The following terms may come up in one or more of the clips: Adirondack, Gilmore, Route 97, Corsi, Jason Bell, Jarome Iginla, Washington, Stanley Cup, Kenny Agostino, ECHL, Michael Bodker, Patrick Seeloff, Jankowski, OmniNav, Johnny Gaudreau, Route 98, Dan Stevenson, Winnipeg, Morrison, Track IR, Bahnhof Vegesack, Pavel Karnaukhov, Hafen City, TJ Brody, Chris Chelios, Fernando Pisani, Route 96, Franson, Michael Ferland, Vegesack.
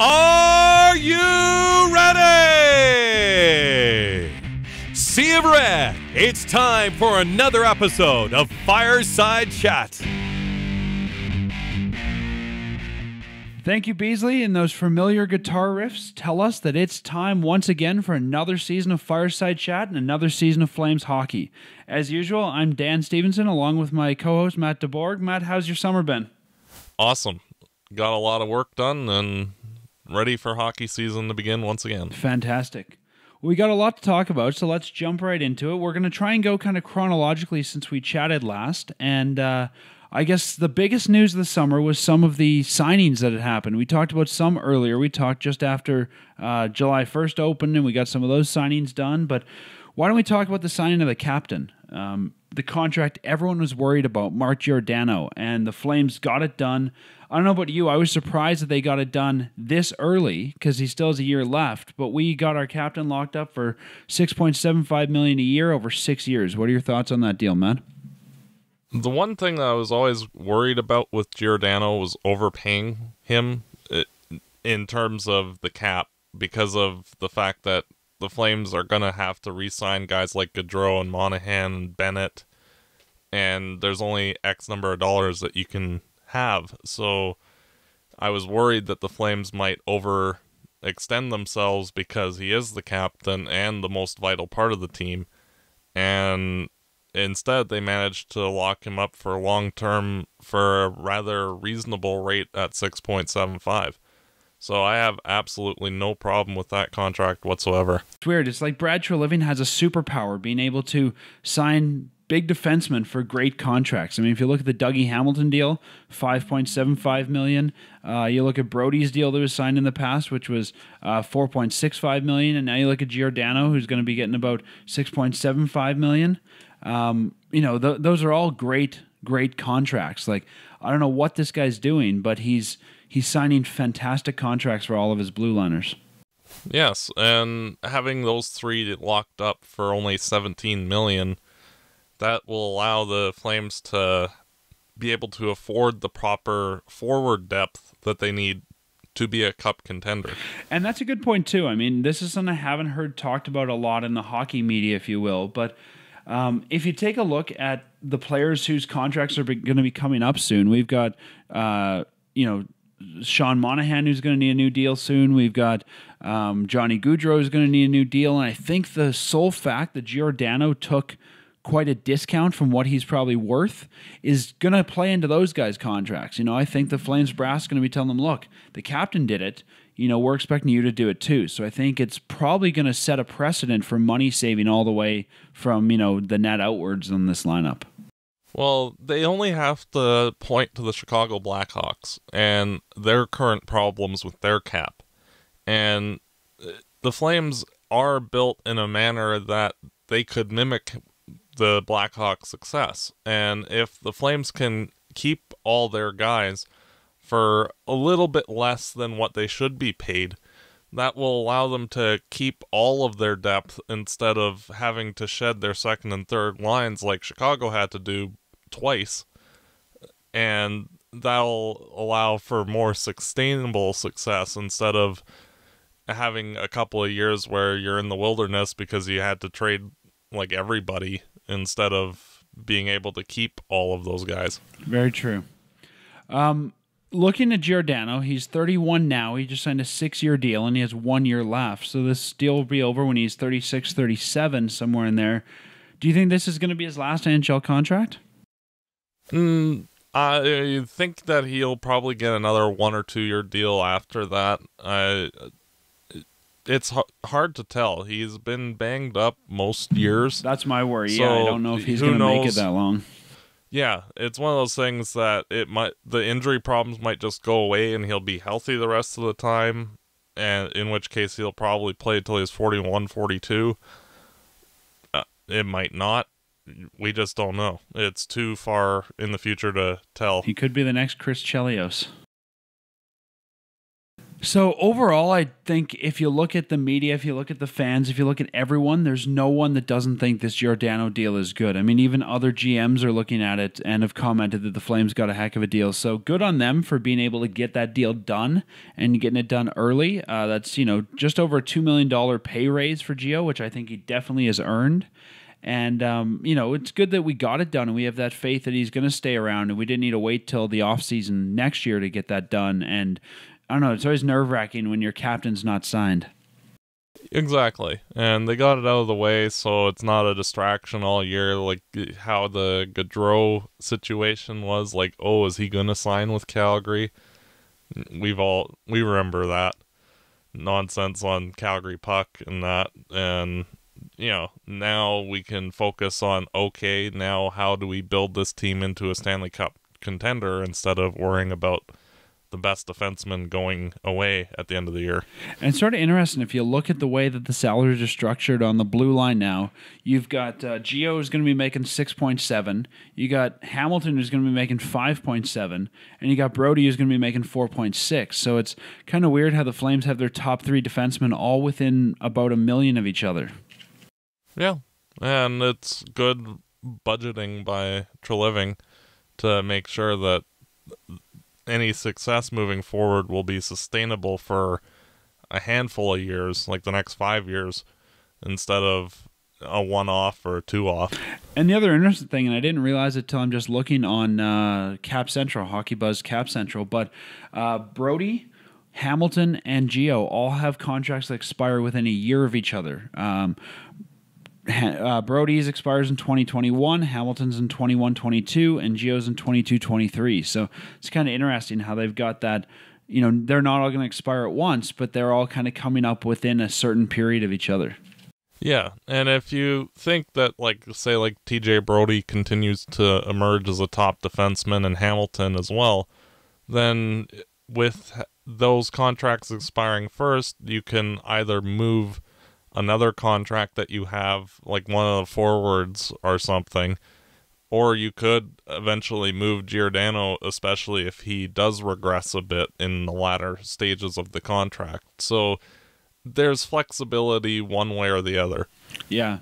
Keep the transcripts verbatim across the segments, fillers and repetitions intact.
Are you ready? Sea of Red, it's time for another episode of Fireside Chat. Thank you, Beasley, and those familiar guitar riffs tell us that it's time once again for another season of Fireside Chat and another season of Flames hockey. As usual, I'm Dan Stevenson, along with my co-host, Matt DeBorg. Matt, how's your summer been? Awesome. Got a lot of work done and ready for hockey season to begin once again. Fantastic. We got a lot to talk about, so let's jump right into it. We're going to try and go kind of chronologically since we chatted last, and uh I guess the biggest news of the summer was some of the signings that had happened. We talked about some earlier. We talked just after uh, July first opened, and we got some of those signings done. But why don't we talk about the signing of the captain, um, the contract everyone was worried about, Mark Giordano, and the Flames got it done. I don't know about you. I was surprised that they got it done this early because he still has a year left. But we got our captain locked up for six point seven five million dollars a year over six years. What are your thoughts on that deal, man? The one thing that I was always worried about with Giordano was overpaying him in terms of the cap because of the fact that the Flames are going to have to re-sign guys like Gaudreau and Monahan and Bennett, and there's only X number of dollars that you can have. So I was worried that the Flames might overextend themselves because he is the captain and the most vital part of the team, and instead, they managed to lock him up for long-term for a rather reasonable rate at six point seven five. So I have absolutely no problem with that contract whatsoever. It's weird. It's like Brad Treliving has a superpower, being able to sign big defensemen for great contracts. I mean, if you look at the Dougie Hamilton deal, five point seven five million dollars. Uh, you look at Brody's deal that was signed in the past, which was uh, four point six five million dollars. And now you look at Giordano, who's going to be getting about six point seven five million dollars. Um, you know, th those are all great, great contracts. Like, I don't know what this guy's doing, but he's, he's signing fantastic contracts for all of his blue liners. Yes. And having those three locked up for only seventeen million, that will allow the Flames to be able to afford the proper forward depth that they need to be a cup contender. And that's a good point too. I mean, this is something I haven't heard talked about a lot in the hockey media, if you will, but Um, if you take a look at the players whose contracts are going to be coming up soon, we've got, uh, you know, Sean Monahan, who's going to need a new deal soon. We've got um, Johnny Gaudreau, who's going to need a new deal. And I think the sole fact that Giordano took quite a discount from what he's probably worth is going to play into those guys' contracts. You know, I think the Flames brass is going to be telling them, look, the captain did it. You know, we're expecting you to do it too. So I think it's probably going to set a precedent for money saving all the way from, you know, the net outwards on this lineup. Well, they only have to point to the Chicago Blackhawks and their current problems with their cap. And the Flames are built in a manner that they could mimic the Blackhawks' success. And if the Flames can keep all their guys for a little bit less than what they should be paid, that will allow them to keep all of their depth instead of having to shed their second and third lines like Chicago had to do twice, and that'll allow for more sustainable success instead of having a couple of years where you're in the wilderness because you had to trade like everybody instead of being able to keep all of those guys. Very true. Um... Looking at Giordano, he's thirty-one now. He just signed a six-year deal, and he has one year left. So this deal will be over when he's thirty-six, thirty-seven, somewhere in there. Do you think this is going to be his last N H L contract? Mm, I think that he'll probably get another one- or two-year deal after that. Uh, it's h hard to tell. He's been banged up most years. That's my worry. So yeah, I don't know if he's going to make it that long. Yeah, it's one of those things that it might the injury problems might just go away and he'll be healthy the rest of the time, and in which case he'll probably play till he's forty-one, forty-two. Uh, it might not. We just don't know. It's too far in the future to tell. He could be the next Chris Chelios. So overall, I think if you look at the media, if you look at the fans, if you look at everyone, there's no one that doesn't think this Giordano deal is good. I mean, even other G Ms are looking at it and have commented that the Flames got a heck of a deal. So good on them for being able to get that deal done and getting it done early. Uh, that's, you know, just over a two million dollar pay raise for Gio, which I think he definitely has earned. And, um, you know, it's good that we got it done and we have that faith that he's going to stay around and we didn't need to wait till the offseason next year to get that done. And I don't know, it's always nerve-wracking when your captain's not signed. Exactly. And they got it out of the way, so it's not a distraction all year, like how the Gaudreau situation was, like, oh, is he going to sign with Calgary? We've all, we remember that nonsense on Calgary Puck and that, and, you know, now we can focus on, okay, now how do we build this team into a Stanley Cup contender instead of worrying about the best defenseman going away at the end of the year. And it's sort of interesting if you look at the way that the salaries are structured on the blue line now. You've got uh, Gio is going to be making six point seven. You got Hamilton who's going to be making five point seven. And you got Brody who's going to be making four point six. So it's kind of weird how the Flames have their top three defensemen all within about a million of each other. Yeah. And it's good budgeting by Treliving to make sure that any success moving forward will be sustainable for a handful of years, like the next five years, instead of a one-off or a two-off. And the other interesting thing, and I didn't realize it till I'm just looking on uh, Cap Central, Hockey Buzz Cap Central, but uh, Brody, Hamilton, and Gio all have contracts that expire within a year of each other. Um, Uh, Brody's expires in twenty twenty-one, Hamilton's in twenty-one twenty-two, and Gio's in twenty-two twenty-three. So it's kind of interesting how they've got that, you know, they're not all going to expire at once, but they're all kind of coming up within a certain period of each other. Yeah, and if you think that, like, say, like, T J Brody continues to emerge as a top defenseman and Hamilton as well, then with those contracts expiring first, you can either move another contract that you have, like one of the forwards or something, or you could eventually move Giordano, especially if he does regress a bit in the latter stages of the contract. So there's flexibility one way or the other. Yeah.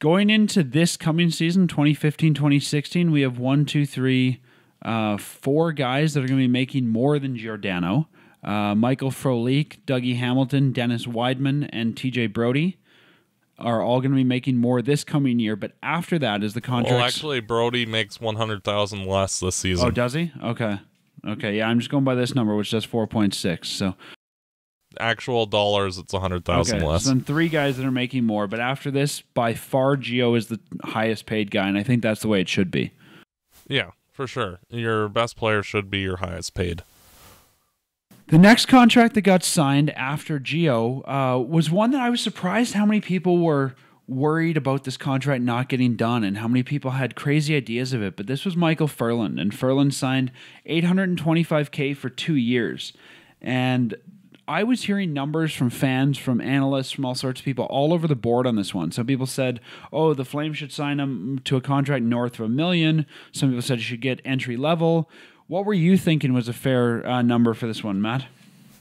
Going into this coming season, twenty fifteen twenty sixteen, we have one, two, three, uh, four guys that are going to be making more than Giordano. Uh, Michael Frolik, Dougie Hamilton, Dennis Wideman, and T J Brody are all going to be making more this coming year. But after that is the contract. Well, actually, Brody makes one hundred thousand dollars less this season. Oh, does he? Okay. Okay, yeah, I'm just going by this number, which says four point six. So actual dollars, it's one hundred thousand dollars okay, less. So then three guys that are making more. But after this, by far, Gio is the highest paid guy, and I think that's the way it should be. Yeah, for sure. Your best player should be your highest paid. The next contract that got signed after Gio uh, was one that I was surprised how many people were worried about this contract not getting done and how many people had crazy ideas of it. But this was Michael Ferland, and Ferland signed eight hundred twenty-five K for two years. And I was hearing numbers from fans, from analysts, from all sorts of people all over the board on this one. Some people said, oh, the Flames should sign him to a contract north of a million. Some people said you should get entry level. What were you thinking was a fair uh, number for this one, Matt?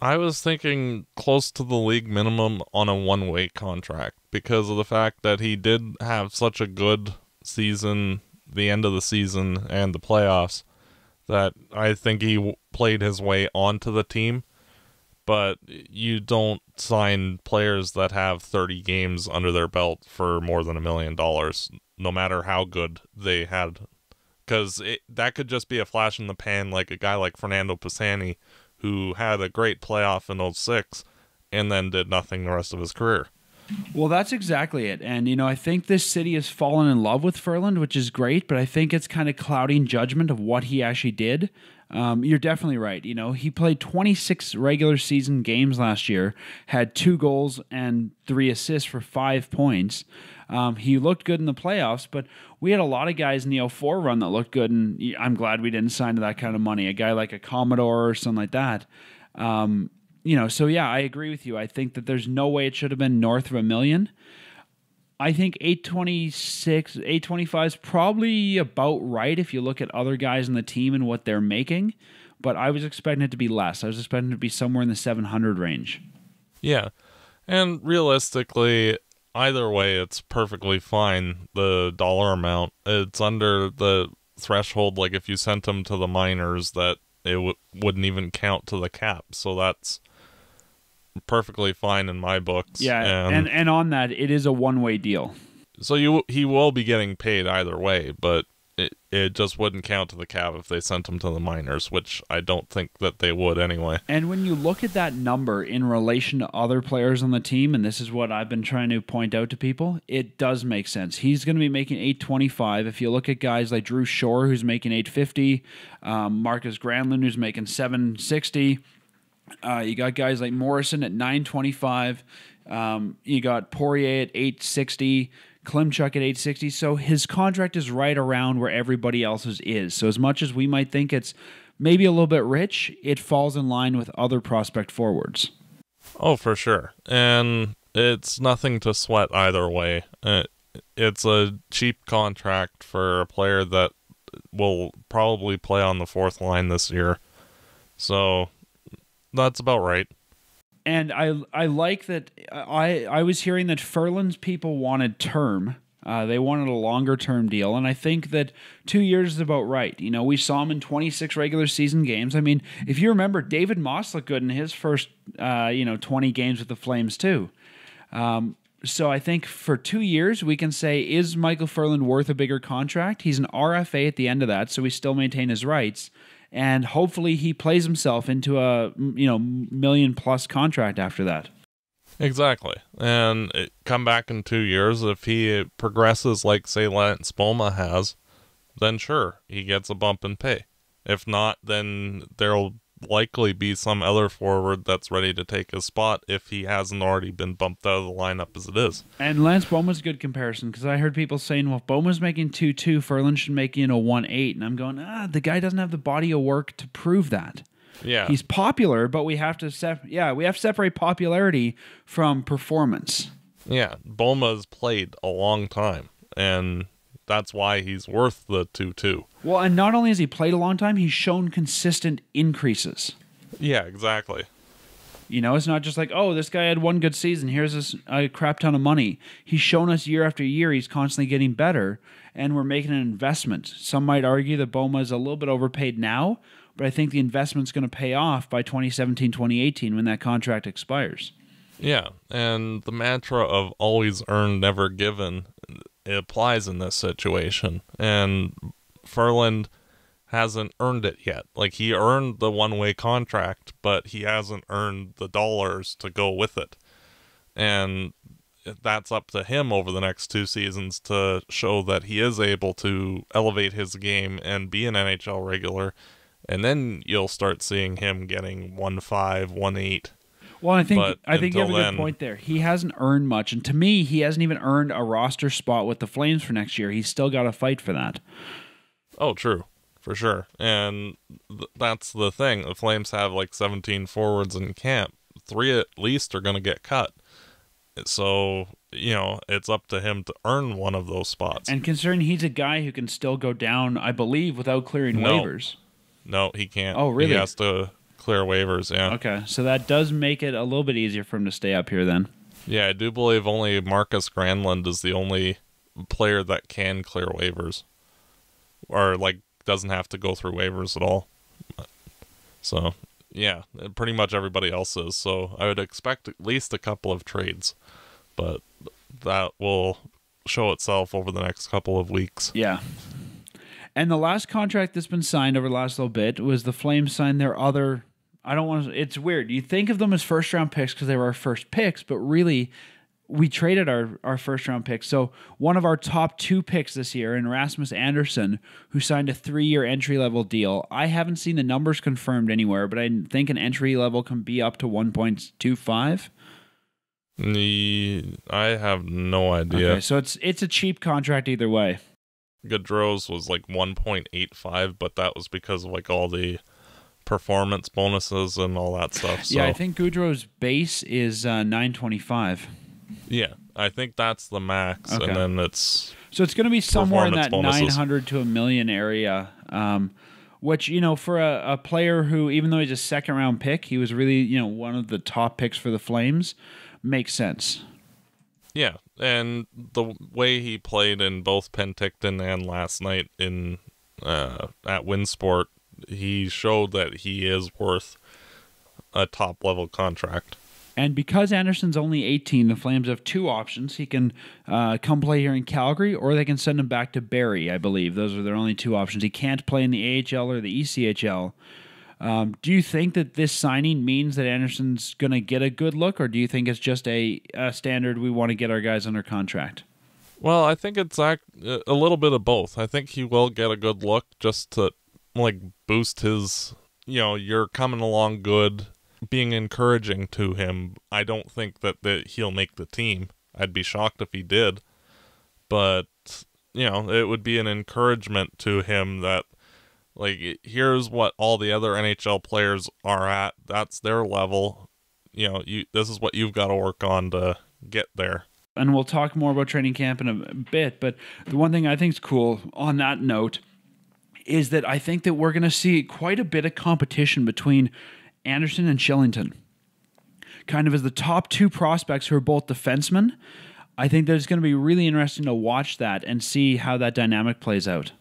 I was thinking close to the league minimum on a one-way contract because of the fact that he did have such a good season, the end of the season and the playoffs, that I think he w played his way onto the team. But you don't sign players that have thirty games under their belt for more than a million dollars, no matter how good they had. Because that could just be a flash in the pan, like a guy like Fernando Pisani, who had a great playoff in oh six and then did nothing the rest of his career. Well, that's exactly it. And, you know, I think this city has fallen in love with Ferland, which is great, but I think it's kind of clouding judgment of what he actually did. Um, you're definitely right. You know, he played twenty-six regular season games last year, had two goals and three assists for five points. Um, he looked good in the playoffs, but we had a lot of guys in the oh four run that looked good, and I'm glad we didn't sign to that kind of money. A guy like a Commodore or something like that. Um, you know, so yeah, I agree with you. I think that there's no way it should have been north of a million. I think eight twenty-six, eight twenty-five is probably about right if you look at other guys in the team and what they're making. but I was expecting it to be less. I was expecting it to be somewhere in the seven hundred range. Yeah, and realistically, either way, it's perfectly fine, the dollar amount. It's under the threshold, like if you sent them to the minors, that it w wouldn't even count to the cap, so that's perfectly fine in my books. Yeah, and, and, and on that, it is a one-way deal. So you he will be getting paid either way, but it, it just wouldn't count to the cap if they sent him to the minors, which I don't think that they would anyway. And when you look at that number in relation to other players on the team, and this is what I've been trying to point out to people, it does make sense. He's going to be making eight twenty-five. If you look at guys like Drew Shore, who's making eight fifty, um, Marcus Granlund, who's making seven sixty, uh, you got guys like Morrison at nine twenty-five, um, you got Poirier at eight sixty, Klimchuk at eight sixty, so his contract is right around where everybody else's is. So as much as we might think it's maybe a little bit rich, it falls in line with other prospect forwards. Oh, for sure. And it's nothing to sweat either way. It's a cheap contract for a player that will probably play on the fourth line this year. So that's about right. And I I like that I, I was hearing that Ferland's people wanted term. Uh, they wanted a longer-term deal, and I think that two years is about right. You know, we saw him in twenty-six regular season games. I mean, if you remember, David Moss looked good in his first, uh, you know, twenty games with the Flames too. Um, so I think for two years, we can say, is Michael Ferland worth a bigger contract? He's an R F A at the end of that, so we still maintain his rights. And hopefully he plays himself into a, you know, million plus contract after that. Exactly. And it, come back in two years, if he progresses like, say, Lance Boma has, then sure, he gets a bump in pay. If not, then there'll likely be some other forward that's ready to take his spot if he hasn't already been bumped out of the lineup as it is. And Lance Boma's a good comparison, because I heard people saying, well, if Boma's making two two, Ferland should make, you know, one eight, and I'm going, ah, the guy doesn't have the body of work to prove that. Yeah. He's popular, but we have to sep yeah, we have to separate popularity from performance. Yeah, Boma's played a long time, and that's why he's worth the two two. Well, and not only has he played a long time, he's shown consistent increases. Yeah, exactly. You know, it's not just like, oh, this guy had one good season, here's this, a crap ton of money. He's shown us year after year he's constantly getting better, and we're making an investment. Some might argue that Boma is a little bit overpaid now, but I think the investment's going to pay off by twenty seventeen, twenty eighteen when that contract expires. Yeah, and the mantra of always earned, never given, it applies in this situation, and Ferland hasn't earned it yet. Like, he earned the one-way contract, but he hasn't earned the dollars to go with it, and that's up to him over the next two seasons to show that he is able to elevate his game and be an N H L regular, and then you'll start seeing him getting one five, one eight. Well, I think, I think you have a good point there. He hasn't earned much, and to me, he hasn't even earned a roster spot with the Flames for next year. He's still got to fight for that. Oh, true, for sure. And th that's the thing. The Flames have like seventeen forwards in camp. Three at least are going to get cut. So, you know, it's up to him to earn one of those spots. And considering he's a guy who can still go down, I believe, without clearing no. waivers. No, he can't. Oh, really? He has to clear waivers, yeah. Okay, so that does make it a little bit easier for him to stay up here then. Yeah, I do believe only Marcus Granlund is the only player that can clear waivers, or like doesn't have to go through waivers at all. So yeah, pretty much everybody else is. So I would expect at least a couple of trades, but that will show itself over the next couple of weeks. Yeah. And the last contract that's been signed over the last little bit was the Flames signed their other, I don't want to, it's weird. You think of them as first round picks because they were our first picks, but really we traded our, our first round picks. So one of our top two picks this year in Rasmus Andersson, who signed a three year entry level deal. I haven't seen the numbers confirmed anywhere, but I think an entry level can be up to one point two five. The, I have no idea. Okay, so it's, it's a cheap contract either way. Gaudreau's was like one point eight five, but that was because of like all the performance bonuses and all that stuff. So. Yeah, I think Gaudreau's base is uh, nine twenty-five. Yeah, I think that's the max, okay. And then it's so it's going to be somewhere in that bonuses. nine hundred to a million area, um, which, you know, for a, a player who, even though he's a second round pick, he was really, you know, one of the top picks for the Flames, makes sense. Yeah, and the way he played in both Penticton and last night in uh, at Winsport, he showed that he is worth a top level contract. And because Andersson's only eighteen, the Flames have two options. He can uh, come play here in Calgary, or they can send him back to Barrie, I believe. Those are their only two options. He can't play in the A H L or the E C H L. Um, do you think that this signing means that Andersson's going to get a good look, or do you think it's just a, a standard, we want to get our guys under contract? Well, I think it's act a little bit of both. I think he will get a good look just to, like, boost his, you know, you're coming along good, being encouraging to him. I don't think that, that he'll make the team. I'd be shocked if he did. But, you know, it would be an encouragement to him that, like, here's what all the other N H L players are at. That's their level. You know, you this is what you've got to work on to get there. And we'll talk more about training camp in a bit, but the one thing I think is cool on that note is that I think that we're going to see quite a bit of competition between Andersson and Shillington, kind of as the top two prospects who are both defensemen. I think that it's going to be really interesting to watch that and see how that dynamic plays out.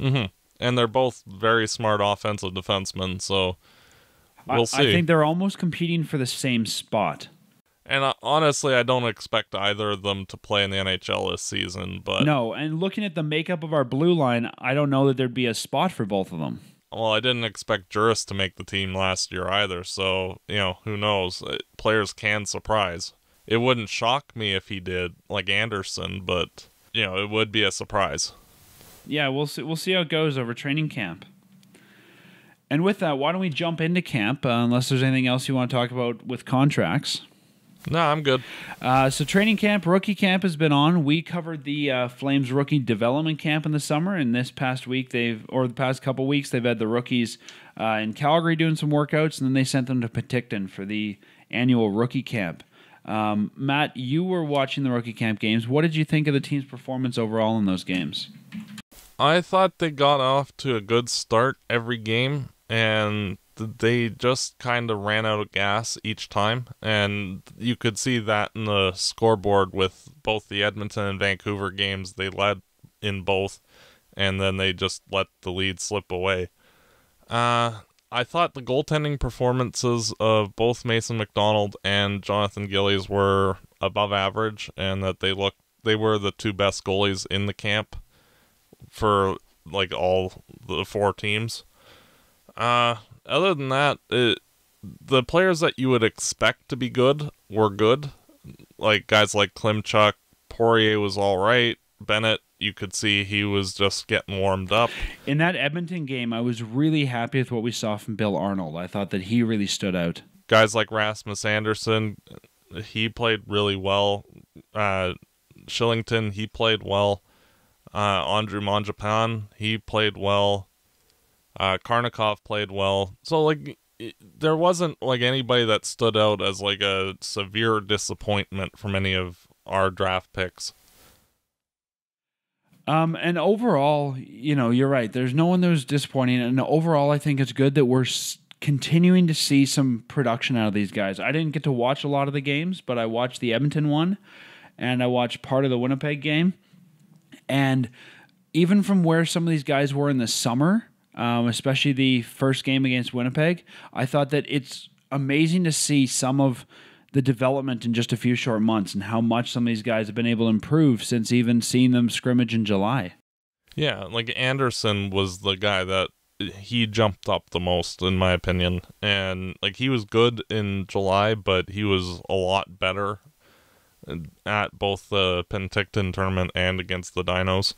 Mm-hmm. And they're both very smart offensive defensemen, so we'll I, see. I think they're almost competing for the same spot. And uh, honestly, I don't expect either of them to play in the N H L this season. But no, and looking at the makeup of our blue line, I don't know that there'd be a spot for both of them. Well, I didn't expect Jooris to make the team last year either, so, you know, who knows? Players can surprise. It wouldn't shock me if he did, like Andersson, but, you know, it would be a surprise. Yeah, we'll see, we'll see how it goes over training camp. And with that, why don't we jump into camp, uh, unless there's anything else you want to talk about with contracts. No, I'm good. Uh, so training camp, rookie camp has been on. We covered the uh, Flames rookie development camp in the summer, and this past week they've, or the past couple weeks, they've had the rookies uh, in Calgary doing some workouts, and then they sent them to Penticton for the annual rookie camp. Um, Matt, you were watching the rookie camp games. What did you think of the team's performance overall in those games? I thought they got off to a good start every game, and they just kind of ran out of gas each time, and you could see that in the scoreboard with both the Edmonton and Vancouver games. They led in both, and then they just let the lead slip away. Uh, I thought the goaltending performances of both Mason McDonald and Jonathan Gillies were above average, and that they looked they were the two best goalies in the camp for, like, all the four teams. Uh... Other than that, it, the players that you would expect to be good were good. Like, guys like Klimchuk, Poirier was all right. Bennett, you could see he was just getting warmed up. In that Edmonton game, I was really happy with what we saw from Bill Arnold. I thought that he really stood out. Guys like Rasmus Andersson, he played really well. Uh, Shillington, he played well. Uh, Andrew Mangiapane, he played well. Uh, Karnikov played well. So, like, it, there wasn't, like, anybody that stood out as, like, a severe disappointment from any of our draft picks. Um, and overall, you know, you're right. There's no one that was disappointing. And overall, I think it's good that we're s continuing to see some production out of these guys. I didn't get to watch a lot of the games, but I watched the Edmonton one, and I watched part of the Winnipeg game. And even from where some of these guys were in the summer, Um, especially the first game against Winnipeg, I thought that it's amazing to see some of the development in just a few short months and how much some of these guys have been able to improve since even seeing them scrimmage in July. Yeah, like Andersson was the guy that he jumped up the most, in my opinion. And, like, he was good in July, but he was a lot better at both the Penticton tournament and against the Dinos.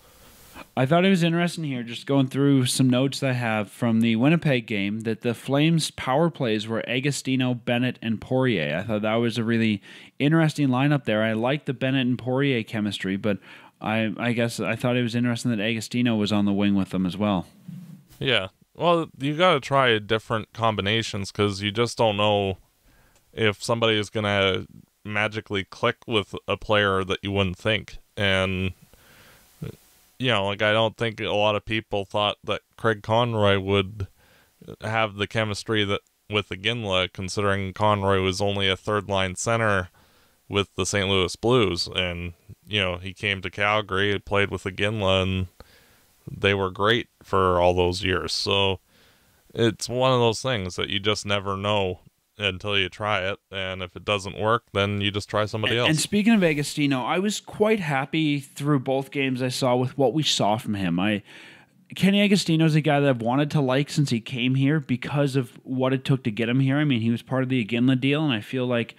I thought it was interesting here, just going through some notes that I have from the Winnipeg game, that the Flames' power plays were Agostino, Bennett, and Poirier. I thought that was a really interesting lineup there. I liked the Bennett and Poirier chemistry, but I, I guess I thought it was interesting that Agostino was on the wing with them as well. Yeah, well, you got to try different combinations, because you just don't know if somebody is going to magically click with a player that you wouldn't think, and you know, like, I don't think a lot of people thought that Craig Conroy would have the chemistry that with Iginla, considering Conroy was only a third-line center with the Saint Louis Blues. And, you know, he came to Calgary, played with Iginla, and they were great for all those years. So it's one of those things that you just never know until you try it, and if it doesn't work, then you just try somebody and, else. And speaking of Agostino, I was quite happy through both games I saw with what we saw from him. I Kenny Agostino is a guy that I've wanted to like since he came here because of what it took to get him here. I mean, he was part of the Iginla deal, and I feel like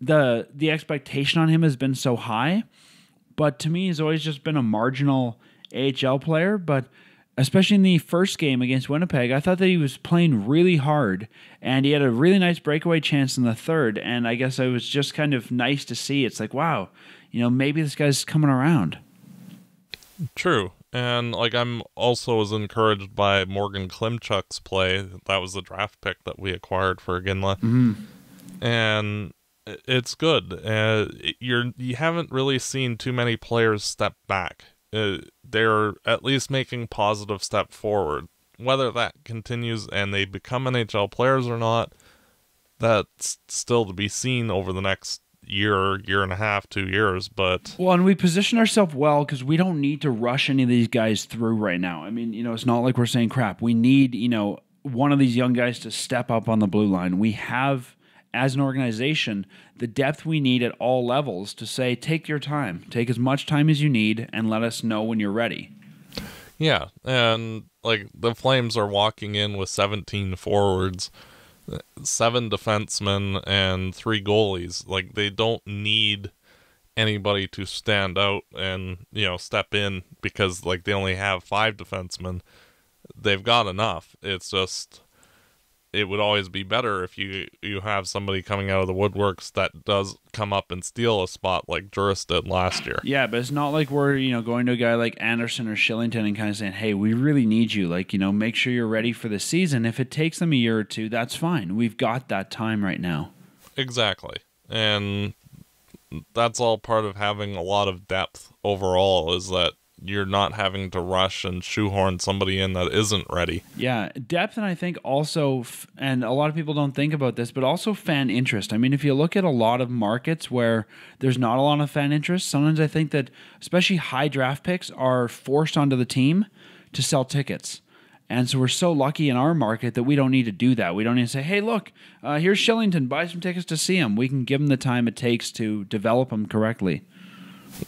the the expectation on him has been so high, but to me he's always just been a marginal A H L player. But especially in the first game against Winnipeg, I thought that he was playing really hard, and he had a really nice breakaway chance in the third, and I guess it was just kind of nice to see. It's like, wow, you know, maybe this guy's coming around. True. And, like, I'm also as encouraged by Morgan Klimchuk's play. That was the draft pick that we acquired for Iginla. Mm-hmm. And it's good. Uh, you're, you haven't really seen too many players step back. Uh, they're at least making positive step forward. Whether that continues and they become N H L players or not, that's still to be seen over the next year, year and a half, two years. But well, and we position ourselves well because we don't need to rush any of these guys through right now. I mean, you know, it's not like we're saying crap. We need, you know, one of these young guys to step up on the blue line. We have, as an organization, the depth we need at all levels to say, take your time, take as much time as you need, and let us know when you're ready. Yeah, and like the Flames are walking in with seventeen forwards, seven defensemen, and three goalies. Like, they don't need anybody to stand out and, you know, step in, because like they only have five defensemen. They've got enough. It's just, it would always be better if you you have somebody coming out of the woodworks that does come up and steal a spot like Jooris did last year. Yeah, but it's not like we're, you know, going to a guy like Andersson or Shillington and kind of saying, hey, we really need you. Like, you know, make sure you're ready for the season. If it takes them a year or two, that's fine. We've got that time right now. Exactly. And that's all part of having a lot of depth overall, is that you're not having to rush and shoehorn somebody in that isn't ready. Yeah, depth, and I think also, f and a lot of people don't think about this, but also fan interest. I mean, if you look at a lot of markets where there's not a lot of fan interest, sometimes I think that especially high draft picks are forced onto the team to sell tickets. And so we're so lucky in our market that we don't need to do that. We don't need to say, hey, look, uh, here's Shillington, buy some tickets to see him. We can give him the time it takes to develop him correctly.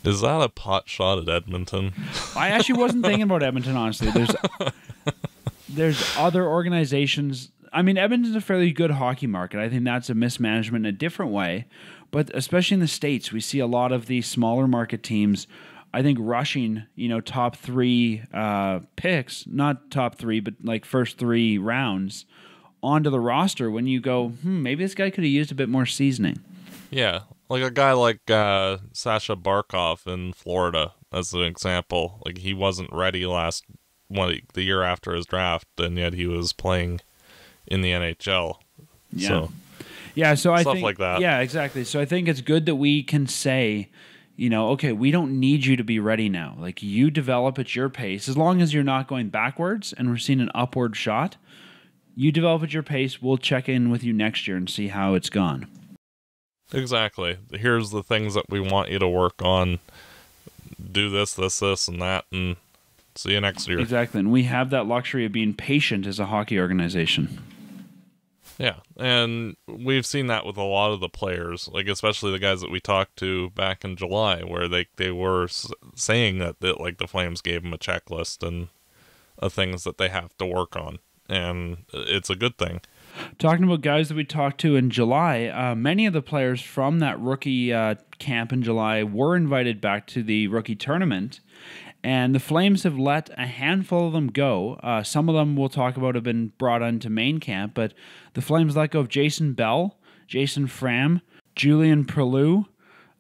Is that a pot shot at Edmonton? I actually wasn't thinking about Edmonton, honestly. There's there's other organizations. I mean, Edmonton's a fairly good hockey market. I think that's a mismanagement in a different way. But especially in the States, we see a lot of the smaller market teams, I think, rushing, you know, top three uh, picks, not top three, but like first three rounds onto the roster when you go, hmm, maybe this guy could have used a bit more seasoning. Yeah. Like a guy like uh, Sasha Barkov in Florida, as an example. Like, he wasn't ready last one the year after his draft, and yet he was playing in the N H L. Yeah, so, yeah. So I stuff think, like that. Yeah, exactly. So I think it's good that we can say, you know, okay, we don't need you to be ready now. Like, you develop at your pace, as long as you're not going backwards and we're seeing an upward shot. You develop at your pace. We'll check in with you next year and see how it's gone. Exactly. Here's the things that we want you to work on. Do this, this, this, and that, and see you next year. Exactly. And we have that luxury of being patient as a hockey organization. Yeah. And we've seen that with a lot of the players, like especially the guys that we talked to back in July, where they, they were saying that, that like the Flames gave them a checklist and of things that they have to work on. And it's a good thing. Talking about guys that we talked to in July, uh, many of the players from that rookie uh, camp in July were invited back to the rookie tournament, and the Flames have let a handful of them go. Uh, some of them we'll talk about have been brought onto main camp, but the Flames let go of Jason Bell, Jason Fram, Julian Preleu,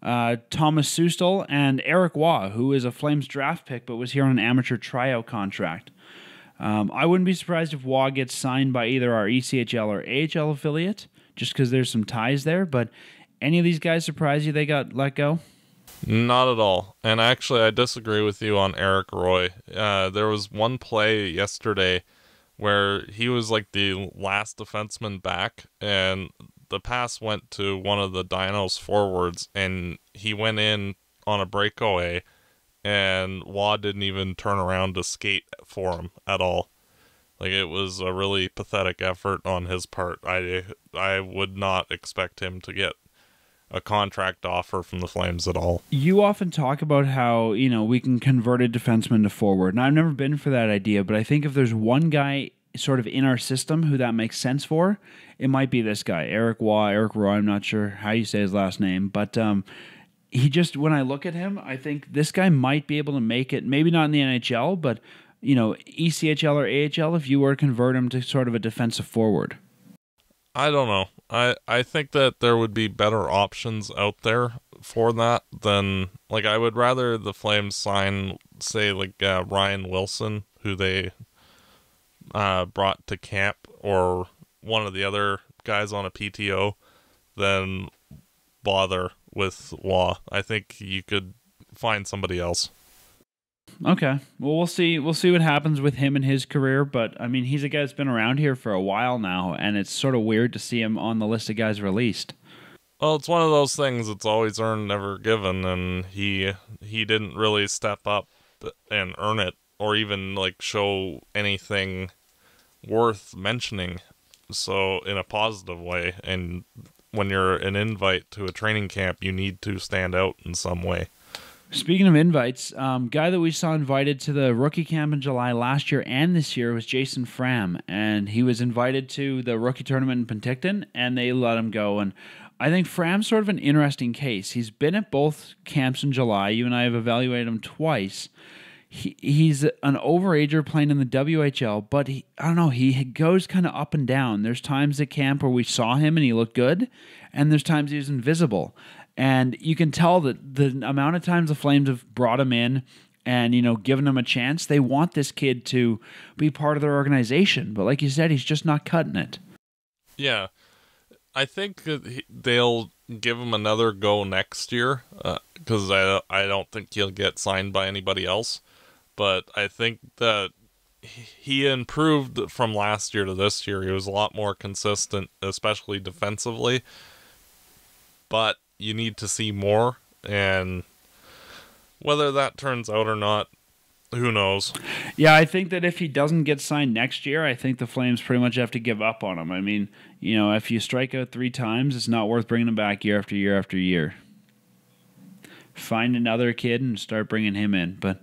uh, Thomas Sustel, and Eric Waugh, who is a Flames draft pick but was here on an amateur tryout contract. Um, I wouldn't be surprised if Waugh gets signed by either our E C H L or A H L affiliate, just because there's some ties there. But any of these guys surprise you they got let go? Not at all. And actually, I disagree with you on Eric Roy. Uh, there was one play yesterday where he was like the last defenseman back, and the pass went to one of the Dinos forwards, and he went in on a breakaway, and Waugh didn't even turn around to skate for him at all. Like, it was a really pathetic effort on his part. I, I would not expect him to get a contract offer from the Flames at all. You often talk about how, you know, we can convert a defenseman to forward. And I've never been for that idea, but I think if there's one guy sort of in our system who that makes sense for, it might be this guy, Eric Waugh, Eric Roy. I'm not sure how you say his last name, but um, he just, when I look at him, I think this guy might be able to make it, maybe not in the N H L, but, you know, E C H L or A H L, if you were to convert him to sort of a defensive forward. I don't know. I, I think that there would be better options out there for that than, like, I would rather the Flames sign, say, like, uh, Ryan Wilson, who they uh, brought to camp, or one of the other guys on a P T O, than bother with Waugh. I think you could find somebody else. Okay. Well, we'll see. We'll see what happens with him and his career. But, I mean, he's a guy that's been around here for a while now, and it's sort of weird to see him on the list of guys released. Well, it's one of those things that's always earned, never given, and he he didn't really step up and earn it or even, like, show anything worth mentioning, so in a positive way. And when you're an invite to a training camp, you need to stand out in some way. Speaking of invites, um, guy that we saw invited to the rookie camp in July last year and this year was Jason Fram, and he was invited to the rookie tournament in Penticton, and they let him go. And I think Fram's sort of an interesting case. He's been at both camps in July. You and I have evaluated him twice. He, he's an overager playing in the W H L, but he, I don't know, he goes kind of up and down. There's times at camp where we saw him and he looked good, and there's times he was invisible. And you can tell that the amount of times the Flames have brought him in and, you know, given him a chance, they want this kid to be part of their organization. But like you said, he's just not cutting it. Yeah. I think they'll give him another go next year because uh, I, I don't think he'll get signed by anybody else. But I think that he improved from last year to this year. He was a lot more consistent, especially defensively. But you need to see more, and whether that turns out or not, who knows? Yeah, I think that if he doesn't get signed next year, I think the Flames pretty much have to give up on him. I mean, you know, if you strike out three times, it's not worth bringing him back year after year after year. Find another kid and start bringing him in. But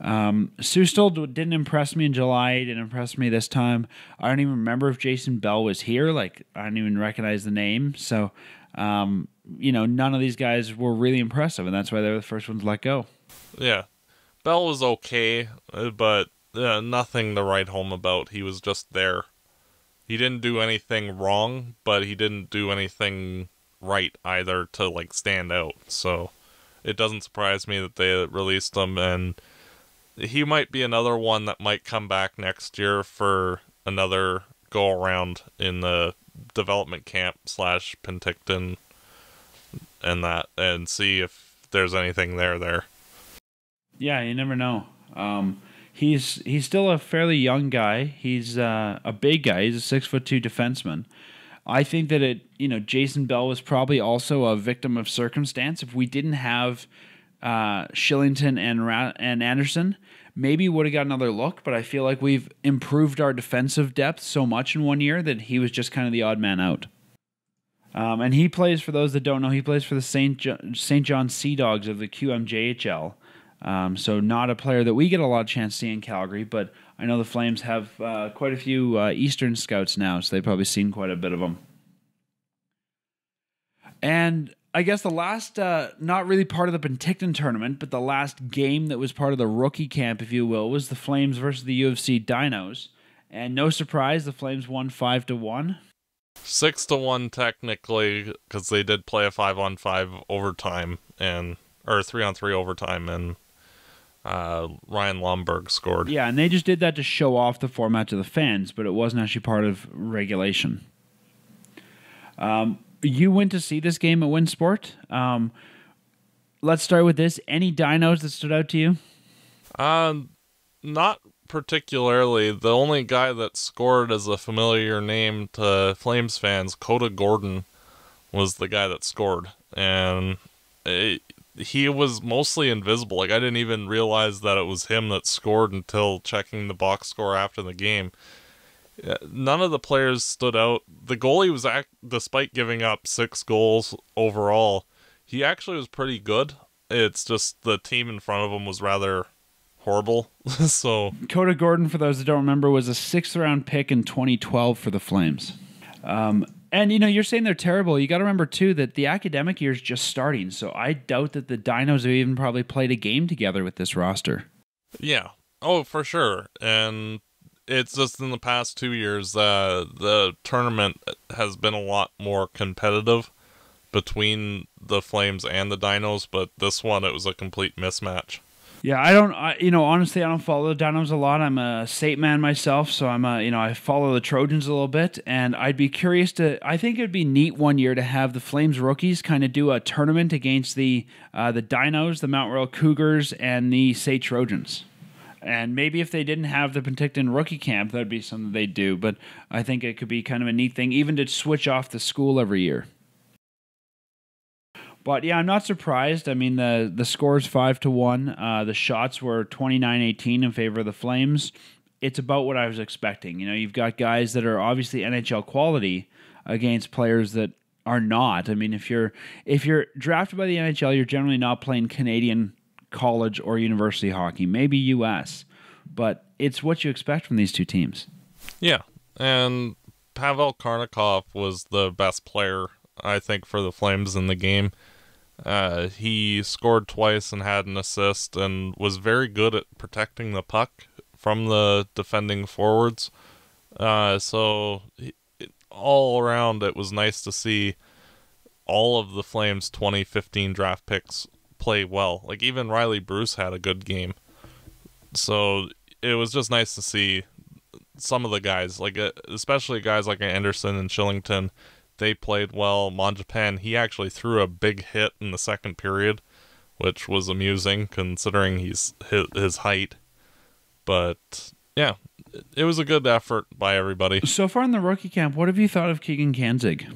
um, Sue still didn't impress me in July. Didn't impress me this time. I don't even remember if Jason Bell was here. Like, I don't even recognize the name. So, um, you know, none of these guys were really impressive, and that's why they were the first ones let go. Yeah. Bell was okay, but uh, nothing to write home about. He was just there. He didn't do anything wrong, but he didn't do anything right either to, like, stand out. So it doesn't surprise me that they released him, and he might be another one that might come back next year for another go-around in the development camp slash Penticton and that, and see if there's anything there there. Yeah, you never know. Um, he's he's still a fairly young guy. He's uh, a big guy. He's a six foot two defenseman. I think that it, you know, Jason Bell was probably also a victim of circumstance. If we didn't have uh, Shillington and Ra and Andersson, maybe would have got another look. But I feel like we've improved our defensive depth so much in one year that he was just kind of the odd man out. Um, and he plays, for those that don't know, he plays for the Saint John, Saint John Sea Dogs of the Q M J H L. Um, so not a player that we get a lot of chance to see in Calgary, but I know the Flames have uh, quite a few uh, Eastern scouts now, so they've probably seen quite a bit of them. And I guess the last, uh, not really part of the Penticton tournament, but the last game that was part of the rookie camp, if you will, was the Flames versus the U F C Dinos. And no surprise, the Flames won five to one. Six to one technically, because they did play a five on five overtime and or three on three overtime, and uh, Ryan Lomberg scored. Yeah, and they just did that to show off the format to the fans, but it wasn't actually part of regulation. Um, you went to see this game at Winsport. Um, let's start with this. Any dinos that stood out to you? Um, not particularly. The only guy that scored as a familiar name to Flames fans, Coda Gordon, was the guy that scored. And it, he was mostly invisible. Like, I didn't even realize that it was him that scored until checking the box score after the game. None of the players stood out. The goalie was, act- despite giving up six goals overall, he actually was pretty good. It's just the team in front of him was rather horrible. So Coda Gordon, for those that don't remember, was a sixth round pick in twenty twelve for the Flames. Um, and, you know, you're saying they're terrible. You got to remember, too, that the academic year is just starting. So I doubt that the Dinos have even probably played a game together with this roster. Yeah. Oh, for sure. And it's just in the past two years, uh, the tournament has been a lot more competitive between the Flames and the Dinos, but this one, it was a complete mismatch. Yeah, I don't, I, you know, honestly, I don't follow the Dinos a lot. I'm a Saint man myself, so I'm a, you know, I follow the Trojans a little bit, and I'd be curious to, I think it'd be neat one year to have the Flames rookies kind of do a tournament against the, uh, the Dinos, the Mount Royal Cougars, and the Say Trojans. And maybe if they didn't have the Penticton rookie camp, that'd be something they'd do. But I think it could be kind of a neat thing, even to switch off the school every year. But yeah, I'm not surprised. I mean, the the score's five to one. Uh, the shots were twenty-nine eighteen in favor of the Flames. It's about what I was expecting. You know, you've got guys that are obviously N H L quality against players that are not. I mean, if you're if you're drafted by the N H L, you're generally not playing Canadian college or university hockey, maybe U S, but it's what you expect from these two teams. Yeah, and Pavel Karnikov was the best player, I think, for the Flames in the game. Uh, he scored twice and had an assist and was very good at protecting the puck from the defending forwards. Uh, so he, all around, it was nice to see all of the Flames' twenty fifteen draft picks play well. Like, even Riley Bruce had a good game. So it was just nice to see some of the guys, like uh, especially guys like Andersson and Shillington. They played well. Mangiapane, he actually threw a big hit in the second period, which was amusing considering he's his, his height. But yeah, it was a good effort by everybody. So far in the rookie camp, what have you thought of Keegan Kanzig?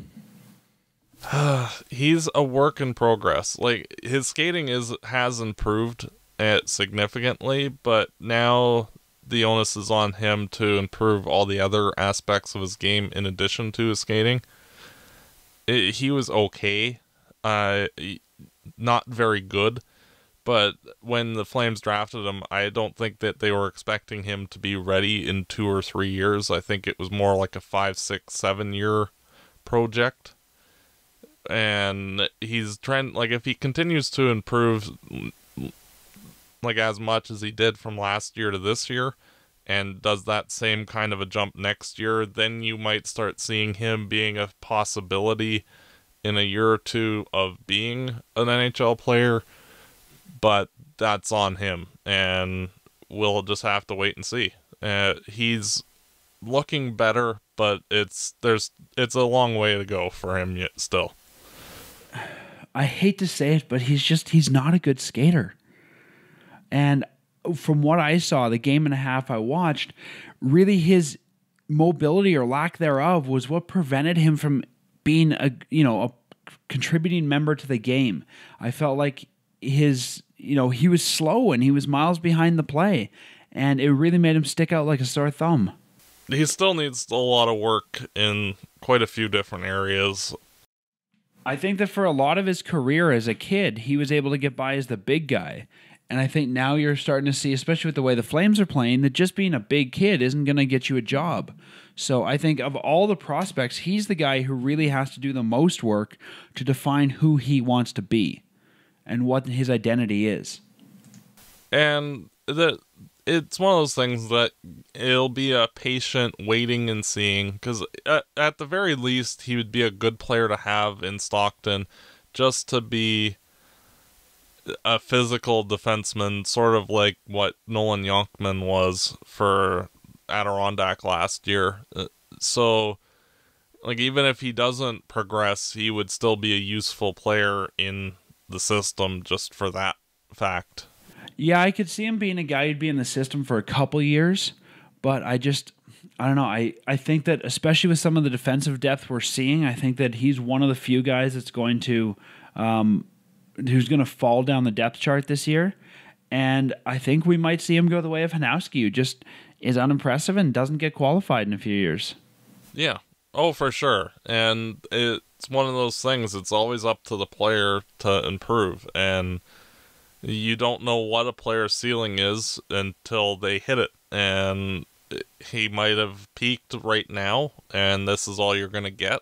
He's a work in progress. Like, his skating is has improved at significantly, but now the onus is on him to improve all the other aspects of his game in addition to his skating. It, he was okay, uh, not very good, but when the Flames drafted him, I don't think that they were expecting him to be ready in two or three years. I think it was more like a five, six, seven year project. And he's trying, like, if he continues to improve, like, as much as he did from last year to this year, and does that same kind of a jump next year, then you might start seeing him being a possibility in a year or two of being an N H L player. But that's on him, and we'll just have to wait and see. Uh, he's looking better, but it's there's it's a long way to go for him yet still. I hate to say it, but he's just, he's not a good skater. And from what I saw, the game and a half I watched, really his mobility or lack thereof was what prevented him from being a, you know, a contributing member to the game. I felt like his, you know, he was slow and he was miles behind the play, and it really made him stick out like a sore thumb. He still needs a lot of work in quite a few different areas. I think that for a lot of his career as a kid, he was able to get by as the big guy. And I think now you're starting to see, especially with the way the Flames are playing, that just being a big kid isn't going to get you a job. So I think of all the prospects, he's the guy who really has to do the most work to define who he wants to be and what his identity is. And the, it's one of those things that it'll be a patient waiting and seeing, because at, at the very least, he would be a good player to have in Stockton just to be a physical defenseman, sort of like what Nolan Yonkman was for Adirondack last year. So, like, even if he doesn't progress, he would still be a useful player in the system just for that fact. Yeah, I could see him being a guy who'd be in the system for a couple years, but I just, I don't know. I, I think that, especially with some of the defensive depth we're seeing, I think that he's one of the few guys that's going to, um, who's going to fall down the depth chart this year. And I think we might see him go the way of Hanowski, who just is unimpressive and doesn't get qualified in a few years. Yeah. Oh, for sure. And it's one of those things. It's always up to the player to improve. And you don't know what a player's ceiling is until they hit it. And he might have peaked right now, and this is all you're going to get.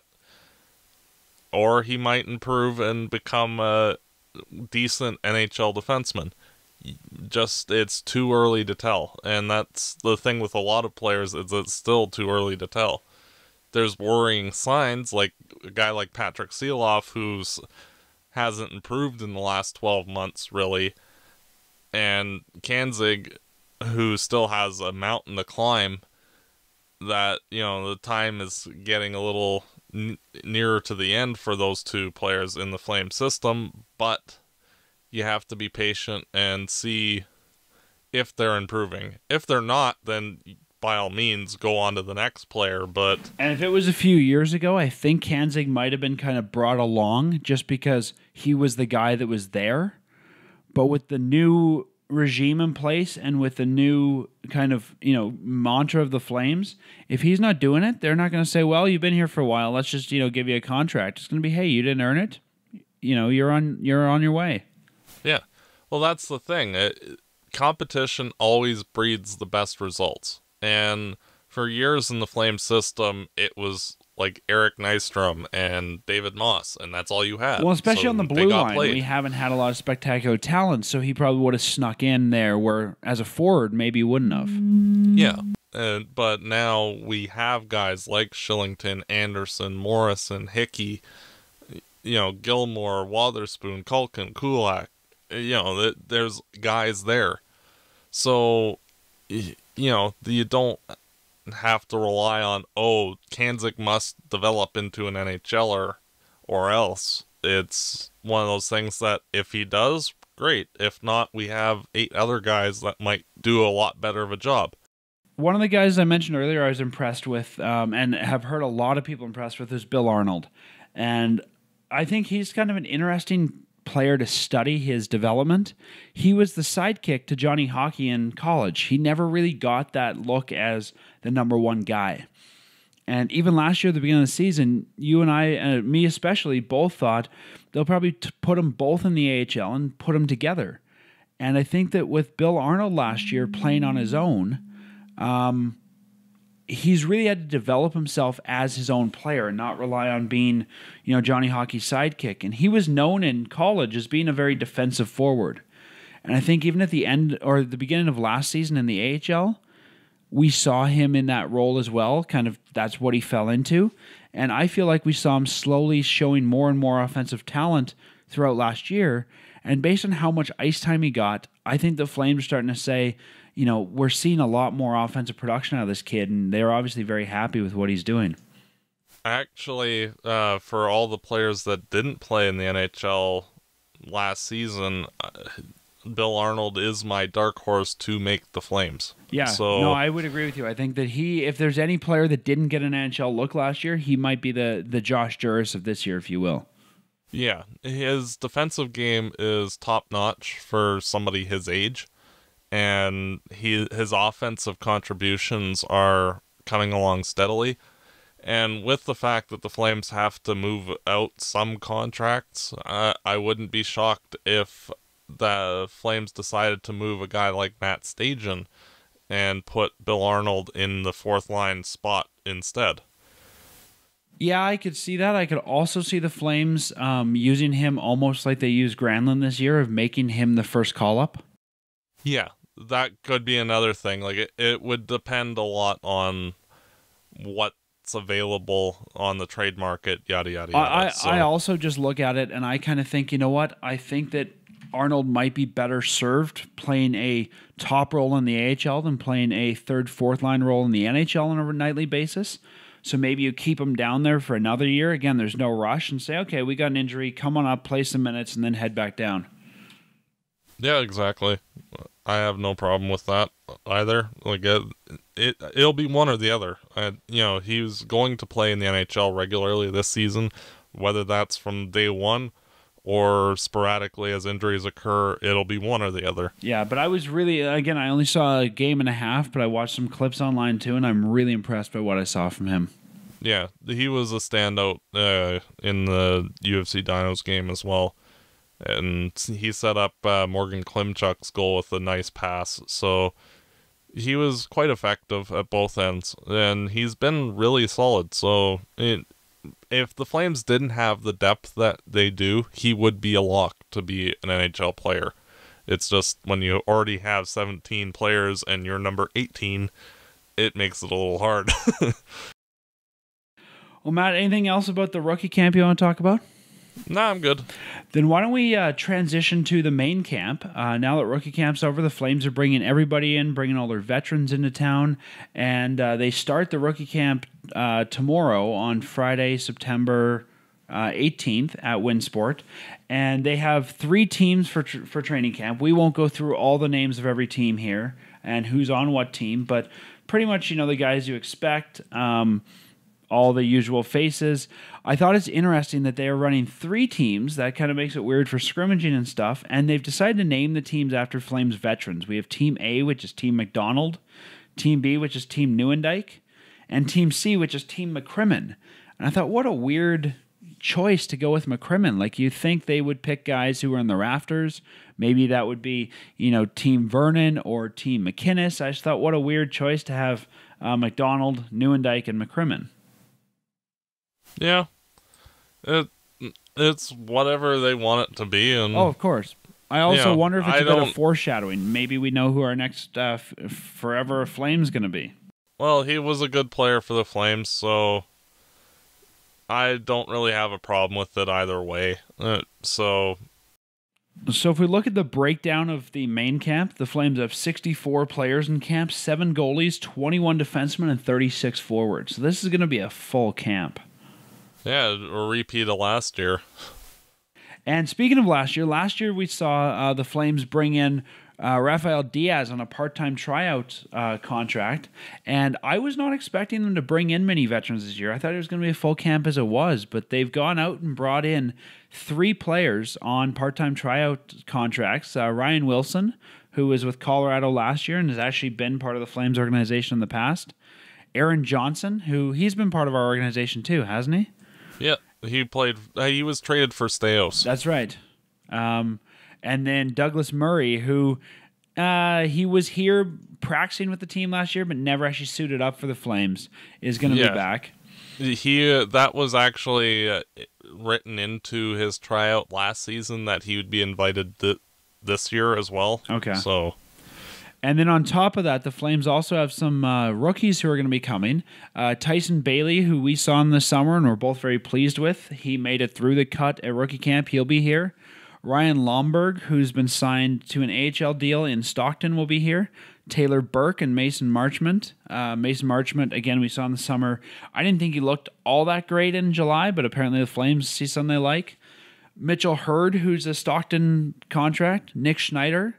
Or he might improve and become a decent N H L defenseman. Just, it's too early to tell. And that's the thing with a lot of players, is it's still too early to tell. There's worrying signs, like a guy like Patrick Seeloff, who's hasn't improved in the last twelve months, really. And Kanzig, who still has a mountain to climb, that, you know, the time is getting a little n nearer to the end for those two players in the Flame system, but you have to be patient and see if they're improving. If they're not, then by all means, go on to the next player. But and if it was a few years ago, I think Kanzig might have been kind of brought along just because he was the guy that was there. But with the new regime in place and with the new kind of, you know, mantra of the Flames, if he's not doing it, they're not going to say, well, you've been here for a while, let's just, you know, give you a contract. It's going to be, hey, you didn't earn it. You know, you're on, you're on your way. Yeah. Well, that's the thing. It, competition always breeds the best results. And for years in the Flame system, it was like Eric Nystrom and David Moss, and that's all you had. Well, especially so on the blue line, played. We haven't had a lot of spectacular talent, so he probably would have snuck in there where, as a forward, maybe he wouldn't have. Yeah, uh, but now we have guys like Shillington, Andersson, Morrison, Hickey, you know, Gilmore, Wotherspoon, Kulkin, Kulak. You know, th there's guys there. So, you know, you don't have to rely on, oh, Kanzig must develop into an NHLer or else. It's one of those things that if he does, great. If not, we have eight other guys that might do a lot better of a job. One of the guys I mentioned earlier I was impressed with, um, and have heard a lot of people impressed with, is Bill Arnold. And I think he's kind of an interesting player to study his development. He was the sidekick to Johnny Hockey in college. He never really got that look as the number one guy. And even last year at the beginning of the season, you and I, and me especially, both thought they'll probably t put them both in the A H L and put them together. And I think that with Bill Arnold last year playing on his own, um, he's really had to develop himself as his own player and not rely on being, you know, Johnny Hockey's sidekick. And he was known in college as being a very defensive forward. And I think even at the end or the beginning of last season in the A H L, we saw him in that role as well. Kind of that's what he fell into. And I feel like we saw him slowly showing more and more offensive talent throughout last year. And based on how much ice time he got, I think the Flames are starting to say, you know, we're seeing a lot more offensive production out of this kid, and they're obviously very happy with what he's doing. Actually, uh, for all the players that didn't play in the N H L last season, Bill Arnold is my dark horse to make the Flames. Yeah, so, no, I would agree with you. I think that he, if there's any player that didn't get an N H L look last year, he might be the, the Josh Jooris of this year, if you will. Yeah, his defensive game is top-notch for somebody his age. And he, his offensive contributions are coming along steadily. And with the fact that the Flames have to move out some contracts, uh, I wouldn't be shocked if the Flames decided to move a guy like Matt Stajan and put Bill Arnold in the fourth line spot instead. Yeah, I could see that. I could also see the Flames um, using him almost like they used Granlund this year, of making him the first call-up. Yeah. That could be another thing. Like it, it would depend a lot on what's available on the trade market, yada, yada, yada. I, so. I also just look at it and I kind of think, you know what? I think that Arnold might be better served playing a top role in the A H L than playing a third, fourth line role in the N H L on a nightly basis. So maybe you keep him down there for another year. Again, there's no rush, and say, okay, we got an injury. Come on up, play some minutes, and then head back down. Yeah, exactly. I have no problem with that either. Like it, it it'll be one or the other. I, you know, he was going to play in the N H L regularly this season, whether that's from day one or sporadically as injuries occur, it'll be one or the other. Yeah, but I was really, again, I only saw a game and a half, but I watched some clips online too, and I'm really impressed by what I saw from him. Yeah, he was a standout uh, in the U F C Dinos game as well. And he set up uh, Morgan Klimchuk's goal with a nice pass. So he was quite effective at both ends, and he's been really solid. So it... if the Flames didn't have the depth that they do, he would be a lock to be an N H L player. It's just when you already have seventeen players and you're number eighteen, it makes it a little hard. Well, Matt, anything else about the rookie camp you want to talk about? No, I'm good. Then why don't we uh, transition to the main camp? Uh, now that rookie camp's over, the Flames are bringing everybody in, bringing all their veterans into town, and uh, they start the rookie camp uh, tomorrow on Friday, September uh, eighteenth at Winsport, and they have three teams for tr for training camp. We won't go through all the names of every team here and who's on what team, but pretty much you know the guys you expect. Um, all the usual faces. I thought it's interesting that they are running three teams. That kind of makes it weird for scrimmaging and stuff, and they've decided to name the teams after Flames veterans. We have Team A, which is Team McDonald, Team B, which is Team Neuendijk, and Team C, which is Team McCrimmon. And I thought, what a weird choice to go with McCrimmon. Like, you think they would pick guys who are in the rafters. Maybe that would be, you know, Team Vernon or Team McInnes. I just thought, what a weird choice to have uh, McDonald, Neuendijk, and McCrimmon. Yeah, it it's whatever they want it to be, and oh, of course. I also you know, wonder if it's I a bit of foreshadowing. Maybe we know who our next uh, forever Flame's going to be. Well, he was a good player for the Flames, so I don't really have a problem with it either way. Uh, so, so if we look at the breakdown of the main camp, the Flames have sixty-four players in camp, seven goalies, twenty-one defensemen, and thirty-six forwards. So this is going to be a full camp. Yeah, a repeat of last year. And speaking of last year, last year we saw uh, the Flames bring in uh, Rafael Diaz on a part-time tryout uh, contract, and I was not expecting them to bring in many veterans this year. I thought it was going to be a full camp as it was, but they've gone out and brought in three players on part-time tryout contracts. Uh, Ryan Wilson, who was with Colorado last year and has actually been part of the Flames organization in the past. Aaron Johnson, who he's been part of our organization too, hasn't he? Yeah, he played. He was traded for Steos. That's right. Um, and then Douglas Murray, who uh, he was here practicing with the team last year, but never actually suited up for the Flames, is going to yeah. be back. He uh, that was actually uh, written into his tryout last season that he would be invited th this year as well. Okay, so. And then on top of that, the Flames also have some uh, rookies who are going to be coming. Uh, Tyson Bailey, who we saw in the summer and we're both very pleased with. He made it through the cut at rookie camp. He'll be here. Ryan Lomberg, who's been signed to an A H L deal in Stockton, will be here. Taylor Burke and Mason Marchment. Uh, Mason Marchment, again, we saw in the summer. I didn't think he looked all that great in July, but apparently the Flames see something they like. Mitchell Hurd, who's a Stockton contract. Nick Schneider.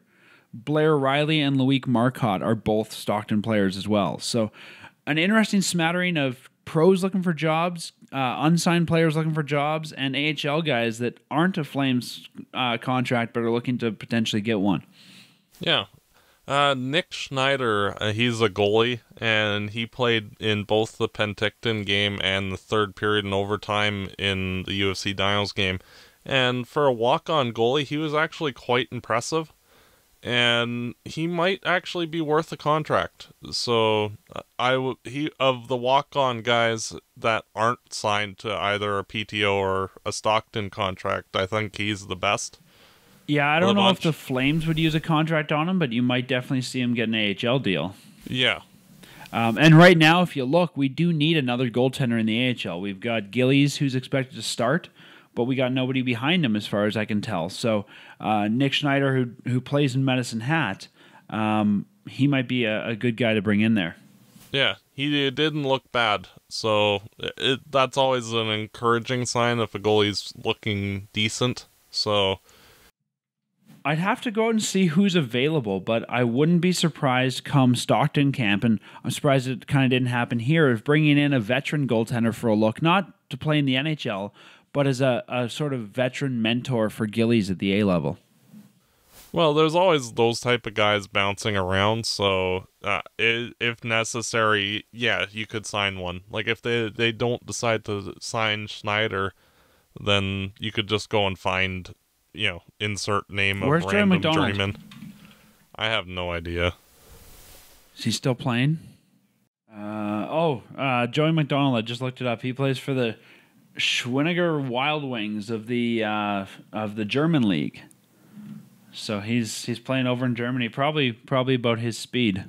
Blair Riley and Loic Marcotte are both Stockton players as well. So an interesting smattering of pros looking for jobs, uh, unsigned players looking for jobs, and A H L guys that aren't a Flames uh, contract but are looking to potentially get one. Yeah. Uh, Nick Schneider, uh, he's a goalie, and he played in both the Penticton game and the third period in overtime in the U F C Dinos game. And for a walk-on goalie, he was actually quite impressive. And he might actually be worth a contract. So I w he of the walk-on guys that aren't signed to either a P T O or a Stockton contract, I think he's the best. Yeah, I don't know bunch. if the Flames would use a contract on him, but you might definitely see him get an A H L deal. Yeah. Um, and right now, if you look, we do need another goaltender in the A H L. We've got Gillies, who's expected to start. But we got nobody behind him as far as I can tell. So uh, Nick Schneider, who who plays in Medicine Hat, um, he might be a, a good guy to bring in there. Yeah, he didn't look bad. So it, that's always an encouraging sign if a goalie's looking decent. So I'd have to go out and see who's available, but I wouldn't be surprised come Stockton camp, and I'm surprised it kind of didn't happen here, of bringing in a veteran goaltender for a look, not to play in the N H L, but as a, a sort of veteran mentor for Gillies at the A-level. Well, there's always those type of guys bouncing around, so uh, if necessary, yeah, you could sign one. Like, if they, they don't decide to sign Schneider, then you could just go and find... You know, insert name Where's of random journeyman. I have no idea. Is he still playing? Uh, oh, uh, Joey McDonald. I just looked it up. He plays for the Schwiniger Wild Wings of the uh, of the German league. So he's he's playing over in Germany. Probably probably about his speed.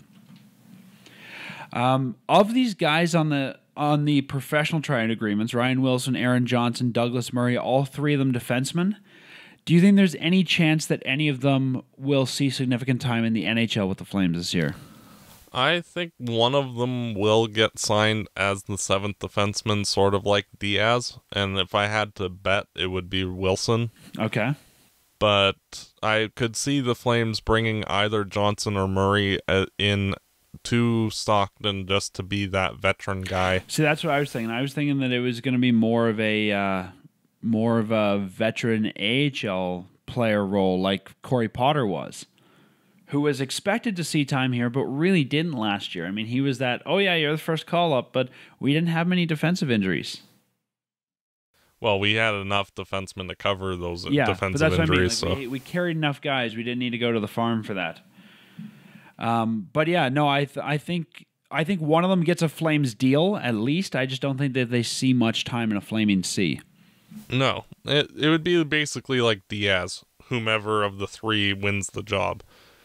Um, of these guys on the. On the professional tryout agreements, Ryan Wilson, Aaron Johnson, Douglas Murray, all three of them defensemen. Do you think there's any chance that any of them will see significant time in the N H L with the Flames this year? I think one of them will get signed as the seventh defenseman, sort of like Diaz. And if I had to bet, it would be Wilson. Okay. But I could see the Flames bringing either Johnson or Murray in to Stockton just to be that veteran guy. See, that's what I was thinking. I was thinking that it was going to be more of a... Uh... more of a veteran A H L player role like Corey Potter was, who was expected to see time here, but really didn't last year. I mean, he was that, oh yeah, you're the first call up, but we didn't have many defensive injuries. Well, we had enough defensemen to cover those yeah, defensive but that's injuries. What I mean. Like, so. we, we carried enough guys. We didn't need to go to the farm for that. Um, but yeah, no, I, th I think, I think one of them gets a Flames deal. At least I just don't think that they see much time in a Flaming C. No, it it would be basically like Diaz, whomever of the three wins the job.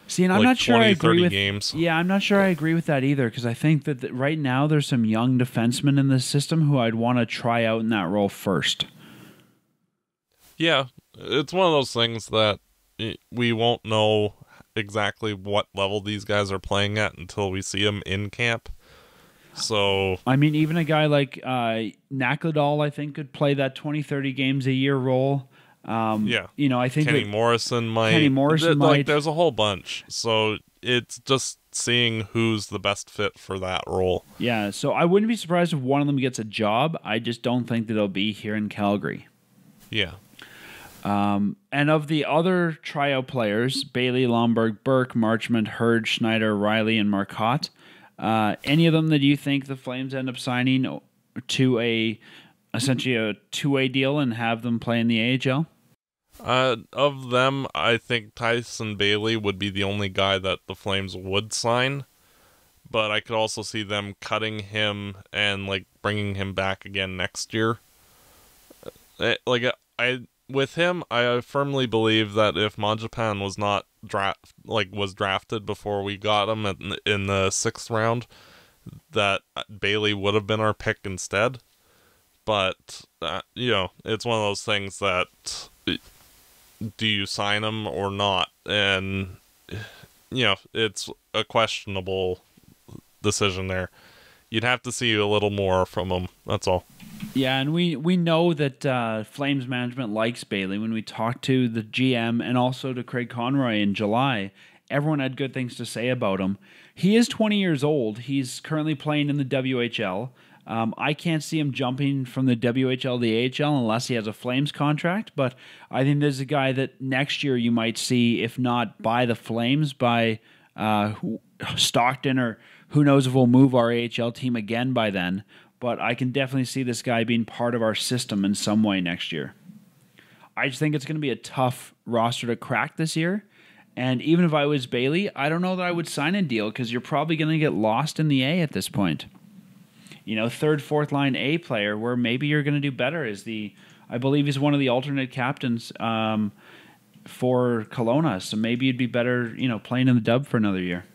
See, and I'm like not sure I agree with games. Yeah, I'm not sure I agree with that either, because I think that th right now there's some young defensemen in this system who I'd want to try out in that role first. Yeah, it's one of those things that we won't know exactly what level these guys are playing at until we see them in camp. So I mean, even a guy like uh, Nakladal, I think, could play that twenty, thirty games a year role. Um, yeah, you know, I think Kenny that, Morrison might. Kenny Morrison th might. Like, there's a whole bunch. So it's just seeing who's the best fit for that role. Yeah. So I wouldn't be surprised if one of them gets a job. I just don't think that it'll be here in Calgary. Yeah. Um, and of the other tryout players, Bailey, Lomberg, Burke, Marchmont, Hurd, Schneider, Riley, and Marcotte. Uh, any of them that you think the Flames end up signing to a essentially a two-way deal and have them play in the A H L? Uh, of them, I think Tyson Bailey would be the only guy that the Flames would sign, but I could also see them cutting him and like bringing him back again next year. Like I, with him, I firmly believe that if Mangiapane was not draft like was drafted before we got him in, in the sixth round, that Bailey would have been our pick instead. But uh, you know, it's one of those things that do you sign him or not, and you know, it's a questionable decision there. You'd have to see a little more from him, that's all. Yeah, and we, we know that uh, Flames management likes Bailey. When we talked to the G M and also to Craig Conroy in July, everyone had good things to say about him. He is twenty years old. He's currently playing in the W H L. Um, I can't see him jumping from the W H L to the A H L unless he has a Flames contract, but I think there's a guy that next year you might see, if not by the Flames, by uh, Stockton, or who knows if we'll move our A H L team again by then. But I can definitely see this guy being part of our system in some way next year. I just think it's going to be a tough roster to crack this year. And even if I was Bailey, I don't know that I would sign a deal, because you're probably going to get lost in the A at this point. You know, third, fourth line A player where maybe you're going to do better is the, I believe he's one of the alternate captains um, for Kelowna. So maybe you'd be better, you know, playing in the dub for another year.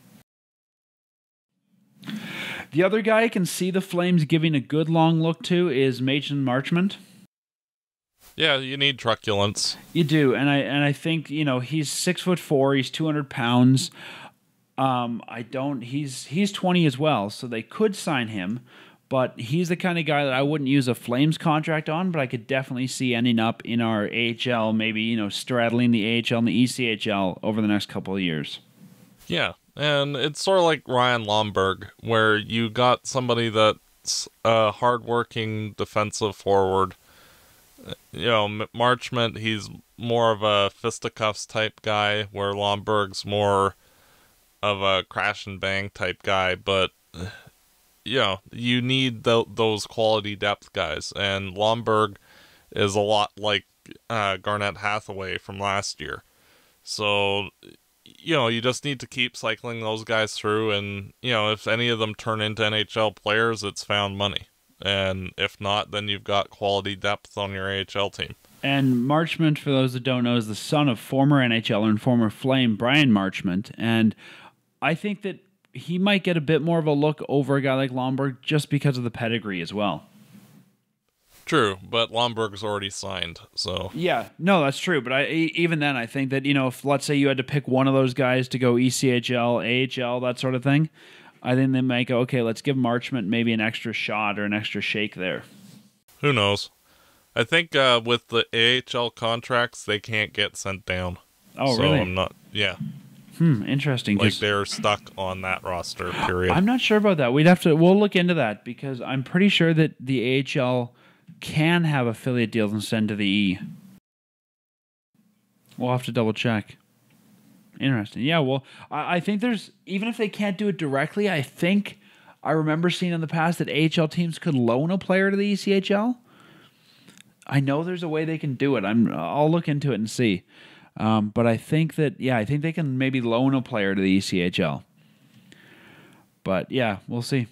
The other guy I can see the Flames giving a good long look to is Machen Marchmont. Yeah, you need truculence. You do, and I and I think, you know, he's six foot four, he's two hundred pounds. Um, I don't. He's he's twenty as well, so they could sign him. But he's the kind of guy that I wouldn't use a Flames contract on, but I could definitely see ending up in our A H L, maybe, you know, straddling the A H L and the E C H L over the next couple of years. Yeah, and it's sort of like Ryan Lomberg, where you got somebody that's a hardworking defensive forward. You know, Marchment, he's more of a fisticuffs type guy, where Lomberg's more of a crash and bang type guy, but... you know, you need the, those quality depth guys, and Lomberg is a lot like uh, Garnett Hathaway from last year. So, you know, you just need to keep cycling those guys through, and, you know, if any of them turn into N H L players, it's found money. And if not, then you've got quality depth on your A H L team. And Marchment, for those that don't know, is the son of former N H L and former Flame Brian Marchment, and I think that he might get a bit more of a look over a guy like Lomberg just because of the pedigree as well. True, but Lomberg's already signed, so... Yeah, no, that's true, but I, even then, I think that, you know, if, let's say you had to pick one of those guys to go E C H L, A H L, that sort of thing, I think they might go, okay, let's give Marchment maybe an extra shot or an extra shake there. Who knows? I think uh, with the A H L contracts, they can't get sent down. Oh, so really? I'm not... Yeah. Hmm, interesting. Like, they're stuck on that roster, period. I'm not sure about that. We'd have to, we'll look into that, because I'm pretty sure that the A H L can have affiliate deals and send to the E. We'll have to double check. Interesting. Yeah, well, I, I think there's, even if they can't do it directly, I think I remember seeing in the past that A H L teams could loan a player to the E C H L. I know there's a way they can do it. I'm, I'll look into it and see. Um, but I think that, yeah, I think they can maybe loan a player to the E C H L. But, yeah, we'll see.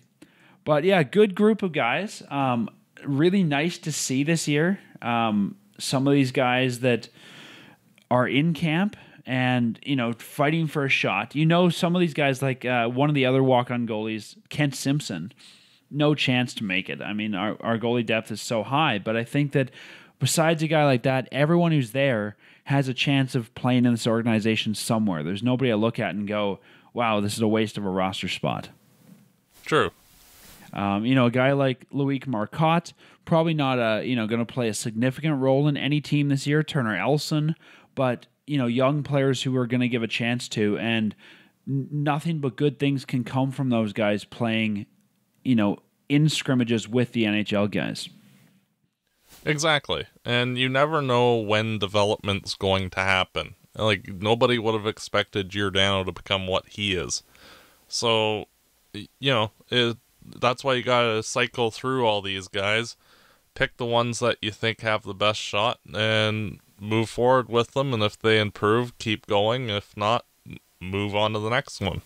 But, yeah, good group of guys. Um, really nice to see this year. Um, some of these guys that are in camp and, you know, fighting for a shot. You know, some of these guys, like uh, one of the other walk-on goalies, Kent Simpson, no chance to make it. I mean, our, our goalie depth is so high. But I think that besides a guy like that, everyone who's there has a chance of playing in this organization somewhere. There's nobody I look at and go, wow, this is a waste of a roster spot. True. Um, you know, a guy like Loic Marcotte, probably not a, you know, going to play a significant role in any team this year, Turner Elson, but, you know, young players who we're going to give a chance to, and nothing but good things can come from those guys playing, you know, in scrimmages with the N H L guys. Exactly. And you never know when development's going to happen. Like, nobody would have expected Giordano to become what he is. So, you know, it, that's why you gotta cycle through all these guys, pick the ones that you think have the best shot, and move forward with them, and if they improve, keep going. If not, move on to the next one.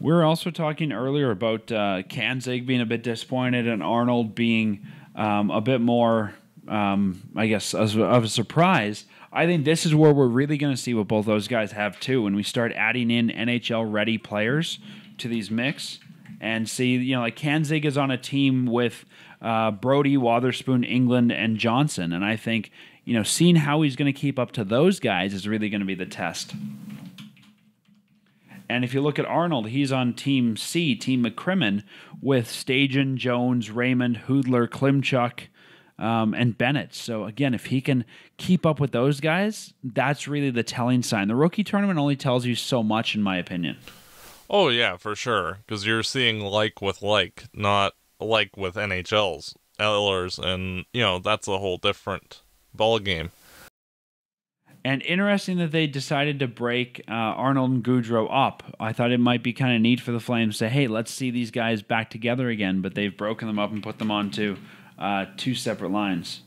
We were also talking earlier about uh, Kanzig being a bit disappointed and Arnold being um, a bit more... Um, I guess, as of a surprise. I think this is where we're really going to see what both those guys have, too, when we start adding in N H L-ready players to these mix and see, you know, like Kanzig is on a team with uh, Brody, Wotherspoon, England, and Johnson, and I think, you know, seeing how he's going to keep up to those guys is really going to be the test. And if you look at Arnold, he's on Team C, Team McCrimmon, with Stajan, Jones, Raymond, Hoodler, Klimchuk, Um, and Bennett. So again, if he can keep up with those guys, that's really the telling sign. The rookie tournament only tells you so much, in my opinion. Oh yeah, for sure, because you're seeing like with like, not like with N H Ls, L Rs, and you know that's a whole different ball game. And interesting that they decided to break uh, Arnold and Gaudreau up. I thought it might be kind of neat for the Flames to say, hey, let's see these guys back together again, but they've broken them up and put them on to Uh, two separate lines.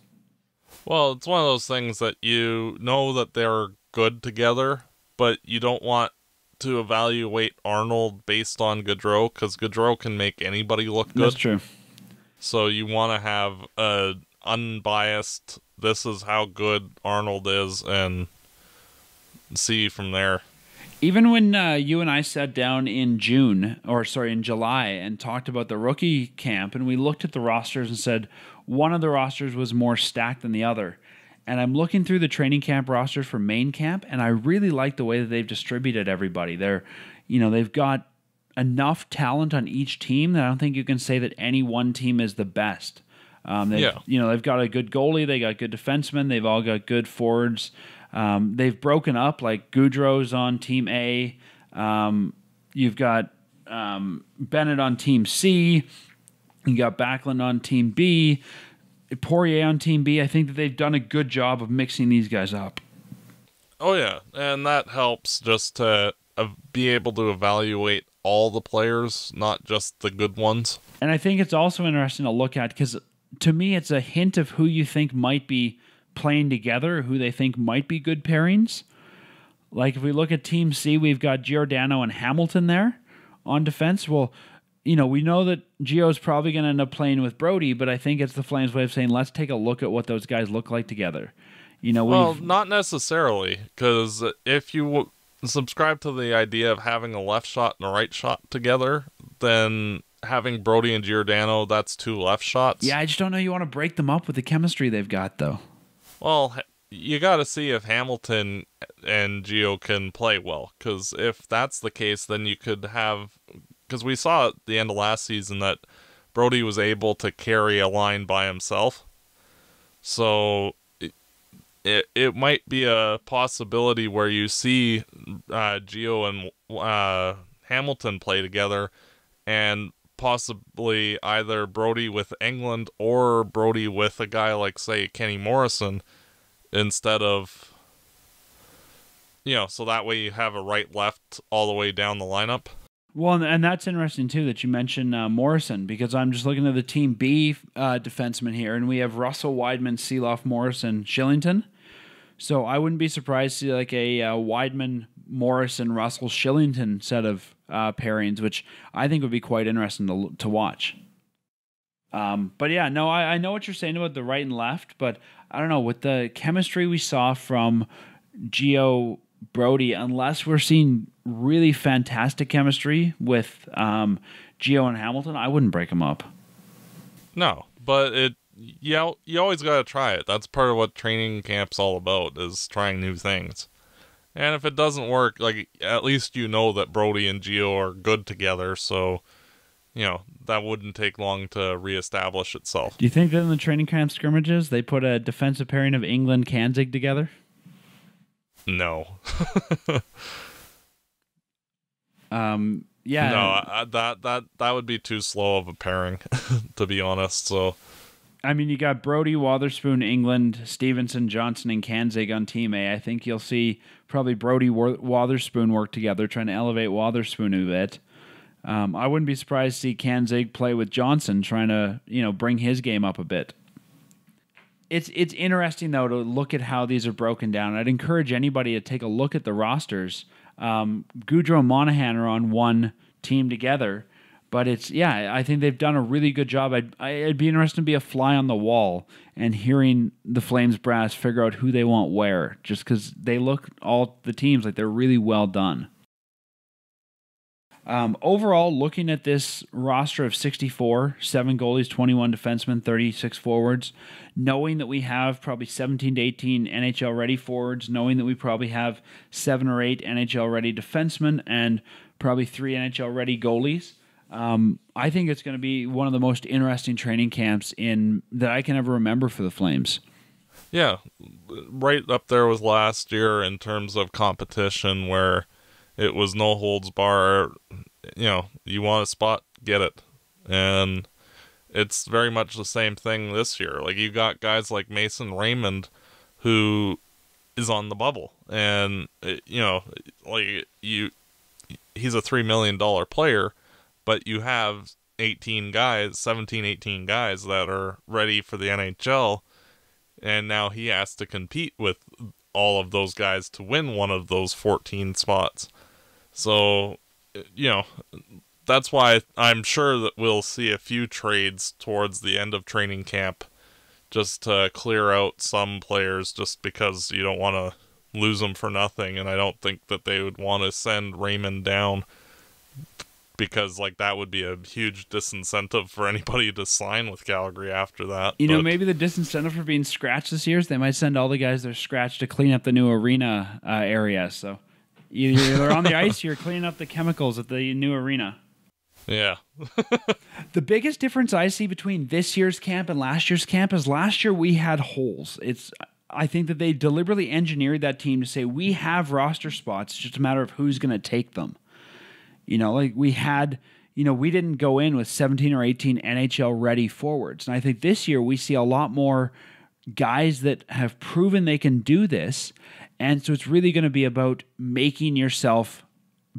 Well, it's one of those things that you know that they're good together, but you don't want to evaluate Arnold based on Gaudreau, because Gaudreau can make anybody look good. That's true. So you want to have a unbiased, this is how good Arnold is, and see from there. Even when uh, you and I sat down in June, or sorry, in July, and talked about the rookie camp, and we looked at the rosters and said one of the rosters was more stacked than the other. And I'm looking through the training camp rosters for main camp, and I really like the way that they've distributed everybody. They're, you know, they've got enough talent on each team that I don't think you can say that any one team is the best. Um, yeah. You know, they've got a good goalie. They got good defensemen. They've all got good forwards. Um, they've broken up, like Gaudreau's on Team A. Um, you've got um, Bennett on Team C. You got Backlund on Team B. Poirier on Team B. I think that they've done a good job of mixing these guys up. Oh, yeah. And that helps just to uh, be able to evaluate all the players, not just the good ones. And I think it's also interesting to look at because, to me, it's a hint of who you think might be playing together, who they think might be good pairings. Like, if we look at Team C, we've got Giordano and Hamilton there on defense. Well, you know, we know that Gio's probably going to end up playing with Brody, but I think it's the Flames' way of saying, let's take a look at what those guys look like together. You know, well, not necessarily, because if you w subscribe to the idea of having a left shot and a right shot together, then having Brody and Giordano, that's two left shots. Yeah, I just don't know you want to break them up with the chemistry they've got, though. Well, you got to see if Hamilton and Gio can play well, because if that's the case, then you could have... Because we saw at the end of last season that Brody was able to carry a line by himself. So... It, it might be a possibility where you see uh, Gio and uh, Hamilton play together, and possibly either Brody with England or Brody with a guy like, say, Kenny Morrison, instead of, you know, so that way you have a right-left all the way down the lineup. Well, and that's interesting, too, that you mentioned uh, Morrison, because I'm just looking at the Team B uh, defenseman here, and we have Russell, Weidman, Seeloff, Morrison, Shillington. So I wouldn't be surprised to see like a uh, Weidman, Morrison, Russell, Shillington set of uh, pairings, which I think would be quite interesting to, to watch. Um, but yeah, no, I, I know what you're saying about the right and left, but I don't know, with the chemistry we saw from Gio Brody, unless we're seeing really fantastic chemistry with um, Gio and Hamilton, I wouldn't break them up. No, but it you, you always got to try it. That's part of what training camp's all about, is trying new things. And if it doesn't work, like, at least you know that Brody and Gio are good together, so, you know, that wouldn't take long to reestablish itself. Do you think that in the training camp scrimmages, they put a defensive pairing of England Kanzig together? No. um. Yeah. No. I, that that that would be too slow of a pairing, to be honest. So, I mean, you got Brody, Wotherspoon, England, Stevenson, Johnson, and Kanzig on Team A. I think you'll see probably Brody, Wotherspoon work together, trying to elevate Wotherspoon a bit. Um, I wouldn't be surprised to see Kanzig play with Johnson, trying to, you know, bring his game up a bit. It's it's interesting, though, to look at how these are broken down. I'd encourage anybody to take a look at the rosters. Um, Gaudreau and Monahan are on one team together, but it's, yeah, I think they've done a really good job. I'd, I'd be interested to be a fly on the wall and hearing the Flames brass figure out who they want where, just because they look, all the teams, like they're really well done. Um, overall, looking at this roster of sixty-four, seven goalies, twenty-one defensemen, thirty-six forwards, knowing that we have probably seventeen to eighteen N H L-ready forwards, knowing that we probably have seven or eight N H L-ready defensemen and probably three N H L-ready goalies, um, I think it's going to be one of the most interesting training camps in that I can ever remember for the Flames. Yeah, right up there with last year in terms of competition, where it was no holds bar. You know, you want a spot, get it. And it's very much the same thing this year. Like, you got guys like Mason Raymond, who is on the bubble, and it, you know, like you, he's a three million dollar player, but you have eighteen guys, seventeen, eighteen guys that are ready for the N H L, and now he has to compete with all of those guys to win one of those fourteen spots. So, you know, that's why I'm sure that we'll see a few trades towards the end of training camp, just to clear out some players, just because you don't want to lose them for nothing. And I don't think that they would want to send Raymond down, because, like, that would be a huge disincentive for anybody to sign with Calgary after that. You but. know, maybe the disincentive for being scratched this year is they might send all the guys that are scratched to clean up the new arena uh, area, so... You're on the ice, you're cleaning up the chemicals at the new arena. Yeah. The biggest difference I see between this year's camp and last year's camp is last year we had holes. It's I think that they deliberately engineered that team to say, we have roster spots. It's just a matter of who's going to take them. You know, like we had, you know, we didn't go in with seventeen or eighteen N H L ready forwards. And I think this year we see a lot more guys that have proven they can do this. And so it's really going to be about making yourself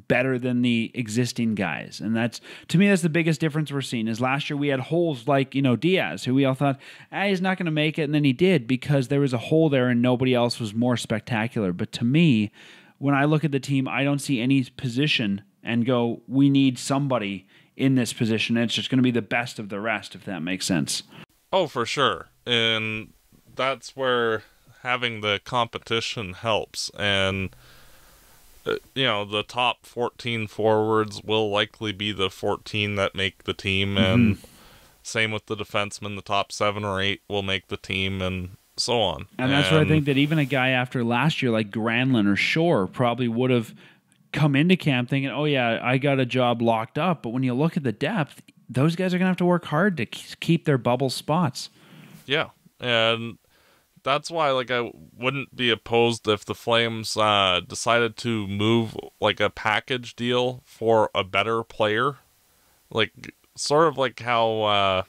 better than the existing guys. And that's, to me, that's the biggest difference we're seeing is last year we had holes like, you know, Diaz, who we all thought, ah, he's not going to make it. And then he did because there was a hole there and nobody else was more spectacular. But to me, when I look at the team, I don't see any position and go, we need somebody in this position. And it's just going to be the best of the rest, if that makes sense. Oh, for sure. And that's where having the competition helps. And you know, the top fourteen forwards will likely be the fourteen that make the team, and mm-hmm. same with the defensemen, the top seven or eight will make the team, and so on. And that's and, where I think that even a guy after last year, like Granlund or Shore, probably would have come into camp thinking, oh yeah, I got a job locked up. But when you look at the depth, those guys are going to have to work hard to keep their bubble spots. Yeah, and that's why, like, I wouldn't be opposed if the Flames uh, decided to move, like, a package deal for a better player. Like, sort of like how uh,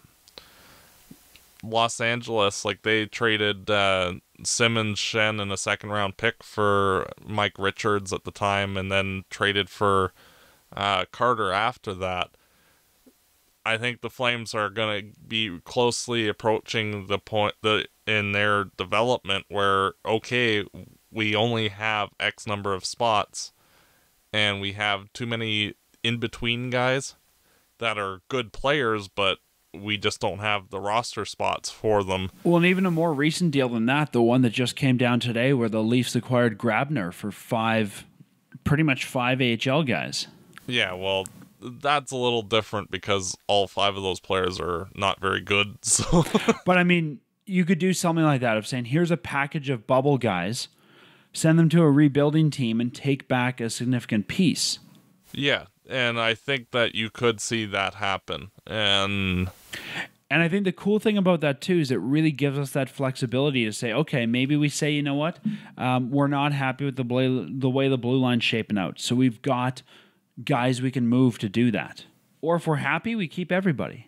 Los Angeles, like, they traded uh, Simmons, Shen, and a second-round pick for Mike Richards at the time, and then traded for uh, Carter after that. I think the Flames are going to be closely approaching the point the in their development where, okay, we only have X number of spots and we have too many in-between guys that are good players, but we just don't have the roster spots for them. Well, and even a more recent deal than that, the one that just came down today where the Leafs acquired Grabner for five, pretty much five A H L guys. Yeah, well, that's a little different because all five of those players are not very good. So. But I mean, you could do something like that of saying, here's a package of bubble guys, send them to a rebuilding team and take back a significant piece. Yeah. And I think that you could see that happen. And, and I think the cool thing about that too, is it really gives us that flexibility to say, okay, maybe we say, you know what, um, we're not happy with the bla- the way the blue line's shaping out. So we've got guys we can move to do that. Or if we're happy, we keep everybody.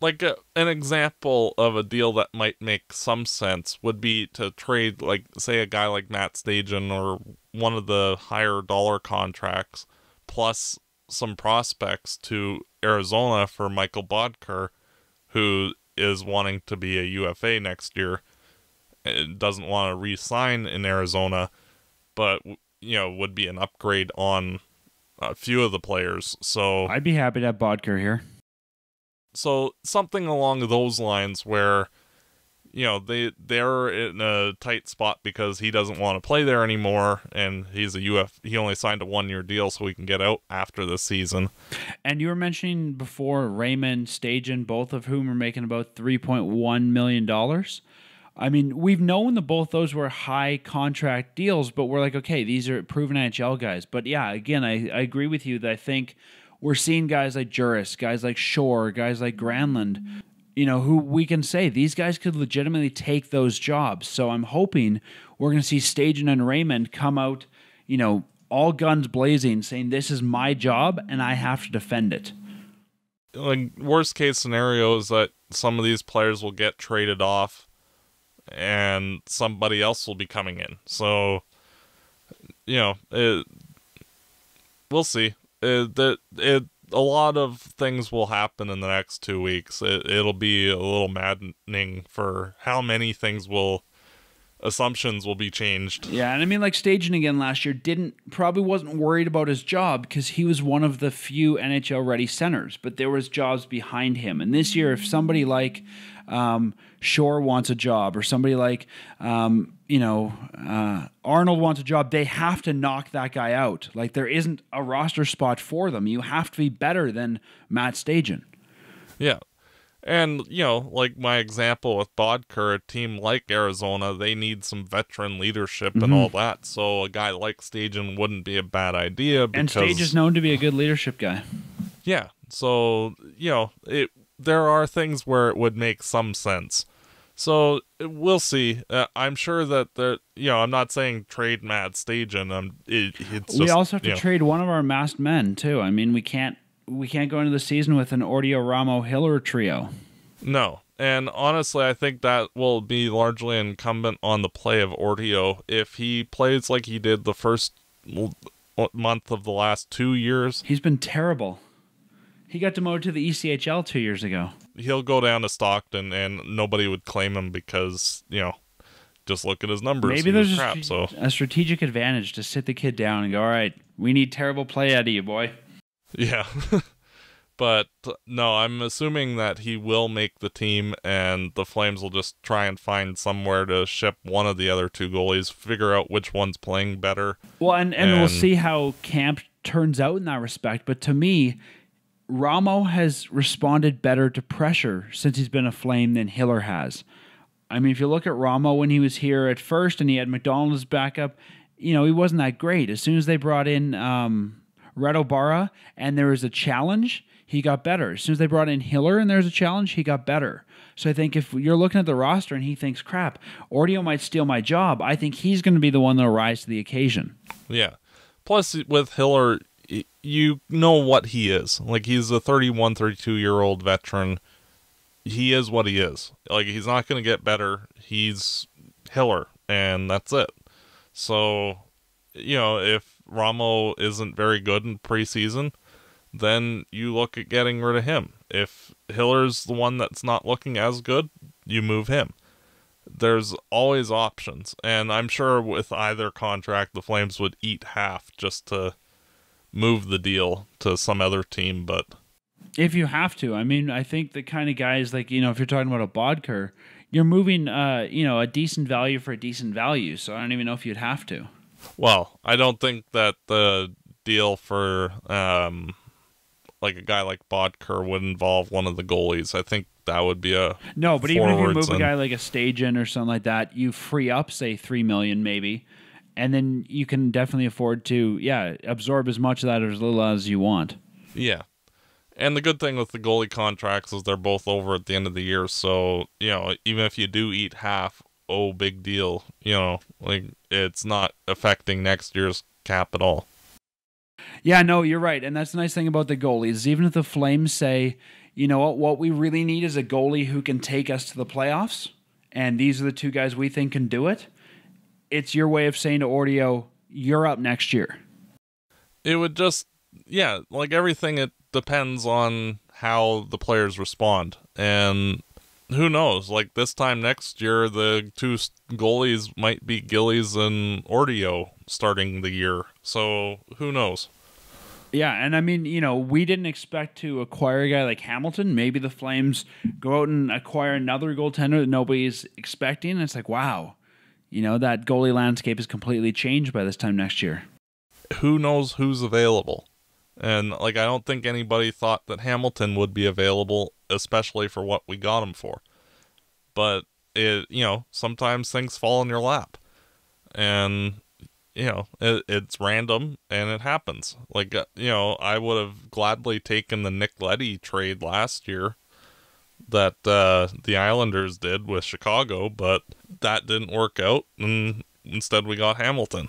Like a, an example of a deal that might make some sense would be to trade, like, say, a guy like Matt Stajan or one of the higher dollar contracts plus some prospects to Arizona for Michael Bodker, who is wanting to be a U F A next year and doesn't want to re-sign in Arizona, but, you know, would be an upgrade on a few of the players. So I'd be happy to have Bodker here. So something along those lines where, you know, they, they're in a tight spot because he doesn't want to play there anymore. And he's a U F, he only signed a one year deal so he can get out after this season. And you were mentioning before Raymond, Stajan, both of whom are making about three point one million dollars. I mean, we've known that both those were high contract deals, but we're like, okay, these are proven N H L guys. But yeah, again, I, I agree with you that I think we're seeing guys like Jooris, guys like Shore, guys like Granlund, you know, who we can say these guys could legitimately take those jobs. So I'm hoping we're going to see Stajan and Raymond come out, you know, all guns blazing, saying this is my job and I have to defend it. Like, worst case scenario is that some of these players will get traded off and somebody else will be coming in. So, you know, it, we'll see. It, it, it, a lot of things will happen in the next two weeks. It, it'll be a little maddening for how many things will... assumptions will be changed. Yeah, and I mean, like Stajan again last year didn't probably wasn't worried about his job because he was one of the few N H L ready centers, but there was jobs behind him. And this year, if somebody like um, Shore wants a job or somebody like um, you know uh, Arnold wants a job, they have to knock that guy out. Like there isn't a roster spot for them. You have to be better than Matt Stajan. Yeah, And, you know, like my example with Bodker, a team like Arizona, they need some veteran leadership mm-hmm. and all that. So a guy like Stajan wouldn't be a bad idea. Because, and Stage is known to be a good leadership guy. Yeah. So, you know, it there are things where it would make some sense. So we'll see. Uh, I'm sure that the you know I'm not saying trade Matt Stajan. Um, it, it's just, we also have to know. trade one of our masked men too. I mean, we can't we can't go into the season with an Ordea-Ramo Hiller trio. No, and honestly, I think that will be largely incumbent on the play of Ordea. If he plays like he did the first month of the last two years, he's been terrible. He got demoted to the E C H L two years ago. He'll go down to Stockton, and nobody would claim him because, you know, just look at his numbers. Maybe there's crap, a, so. a strategic advantage to sit the kid down and go, all right, we need terrible play out of you, boy. Yeah. But, no, I'm assuming that he will make the team, and the Flames will just try and find somewhere to ship one of the other two goalies, figure out which one's playing better. Well, and, and, and we'll see how camp turns out in that respect, but to me... Ramo has responded better to pressure since he's been a Flame than Hiller has. I mean, if you look at Ramo when he was here at first and he had McDonald as backup, you know, he wasn't that great. As soon as they brought in um, Red O'Barra and there was a challenge, he got better. As soon as they brought in Hiller and there was a challenge, he got better. So I think if you're looking at the roster and he thinks, crap, Ordea might steal my job, I think he's going to be the one that will rise to the occasion. Yeah. Plus, with Hiller... you know what he is. Like, he's a thirty-one, thirty-two-year-old veteran. He is what he is. Like, he's not going to get better. He's Hiller, and that's it. So, you know, if Ramo isn't very good in preseason, then you look at getting rid of him. If Hiller's the one that's not looking as good, you move him. There's always options. And I'm sure with either contract, the Flames would eat half just to... move the deal to some other team, but... if you have to. I mean, I think the kind of guys, like, you know, if you're talking about a Bodker, you're moving, uh, you know, a decent value for a decent value, so I don't even know if you'd have to. Well, I don't think that the deal for, um, like, a guy like Bodker would involve one of the goalies. I think that would be a... No, but even if you move and... a guy like a Stajan or something like that, you free up, say, three million dollars maybe, and then you can definitely afford to, yeah, absorb as much of that or as little as you want. Yeah. And the good thing with the goalie contracts is they're both over at the end of the year. So, you know, even if you do eat half, oh, big deal. You know, like, it's not affecting next year's cap at all. Yeah, no, you're right. And that's the nice thing about the goalies. Even if the Flames say, you know what, what we really need is a goalie who can take us to the playoffs, and these are the two guys we think can do it, it's your way of saying to Ordea, you're up next year. It would just, yeah, like everything, it depends on how the players respond. And who knows, like this time next year, the two goalies might be Gillies and Ordea starting the year. So who knows? Yeah, and I mean, you know, we didn't expect to acquire a guy like Hamilton. Maybe the Flames go out and acquire another goaltender that nobody's expecting. And it's like, wow. You know, that goalie landscape is completely changed by this time next year. Who knows who's available? And, like, I don't think anybody thought that Hamilton would be available, especially for what we got him for. But, it, you know, sometimes things fall in your lap. And, you know, it, it's random, and it happens. Like, you know, I would have gladly taken the Nick Leddy trade last year that uh, the Islanders did with Chicago, but that didn't work out, and instead we got Hamilton.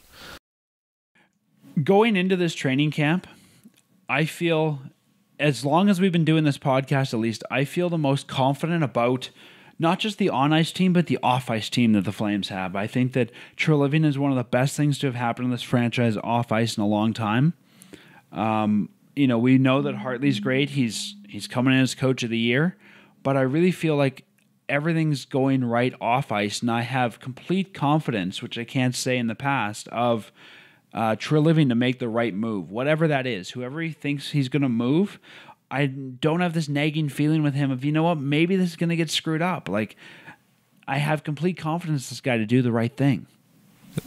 Going into this training camp, I feel, as long as we've been doing this podcast at least, I feel the most confident about not just the on-ice team, but the off-ice team that the Flames have. I think that Treliving is one of the best things to have happened in this franchise off-ice in a long time. Um, you know, we know that Hartley's great. He's, he's coming in as coach of the year. But I really feel like everything's going right off ice, and I have complete confidence, which I can't say in the past, of uh, Treliving to make the right move, whatever that is. Whoever he thinks he's going to move, I don't have this nagging feeling with him of, you know what, maybe this is going to get screwed up. Like, I have complete confidence in this guy to do the right thing.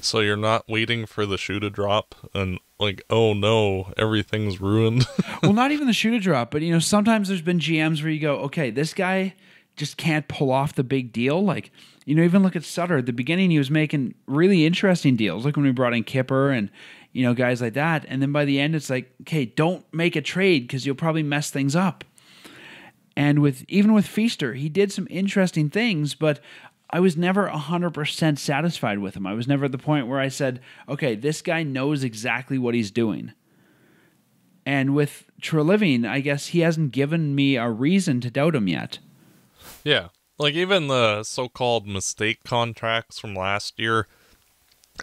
So you're not waiting for the shoe to drop and like, oh no, everything's ruined. Well, not even the shoot a drop, but you know, sometimes there's been G Ms where you go, okay, this guy just can't pull off the big deal. Like, you know, even look at Sutter. At the beginning, he was making really interesting deals, like when we brought in Kipper and, you know, guys like that. And then by the end, it's like, okay, don't make a trade because you'll probably mess things up. And with even with Feaster, he did some interesting things, but I was never one hundred percent satisfied with him. I was never at the point where I said, okay, this guy knows exactly what he's doing. And with Treliving, I guess he hasn't given me a reason to doubt him yet. Yeah. Like, even the so-called mistake contracts from last year,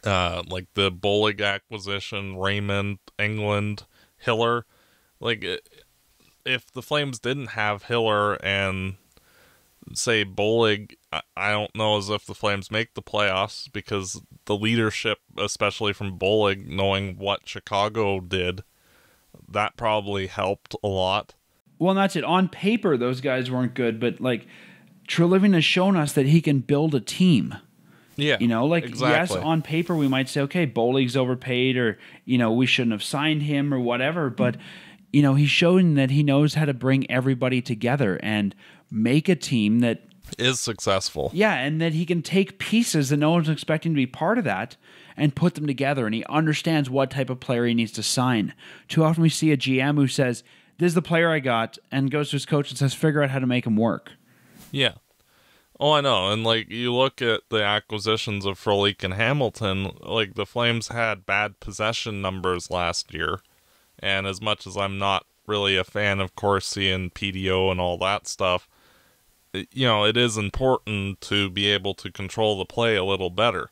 uh, like the Bolig acquisition, Raymond, England, Hiller, like, if the Flames didn't have Hiller and, say, Bolig, I don't know as if the Flames make the playoffs, because the leadership, especially from Bolig, knowing what Chicago did, that probably helped a lot. Well, that's it. On paper, those guys weren't good, but, like, Treliving has shown us that he can build a team. Yeah, you know, like, exactly. Yes, on paper, we might say, okay, Bolig's overpaid, or, you know, we shouldn't have signed him or whatever, but, you know, he's shown that he knows how to bring everybody together and make a team that is successful. Yeah, and that he can take pieces that no one's expecting to be part of that and put them together, and he understands what type of player he needs to sign. Too often we see a G M who says, this is the player I got, and goes to his coach and says, figure out how to make him work. Yeah. Oh, I know. And, like, you look at the acquisitions of Frolik and Hamilton, like, the Flames had bad possession numbers last year. And as much as I'm not really a fan of Corsi and P D O and all that stuff, it, you know, it is important to be able to control the play a little better.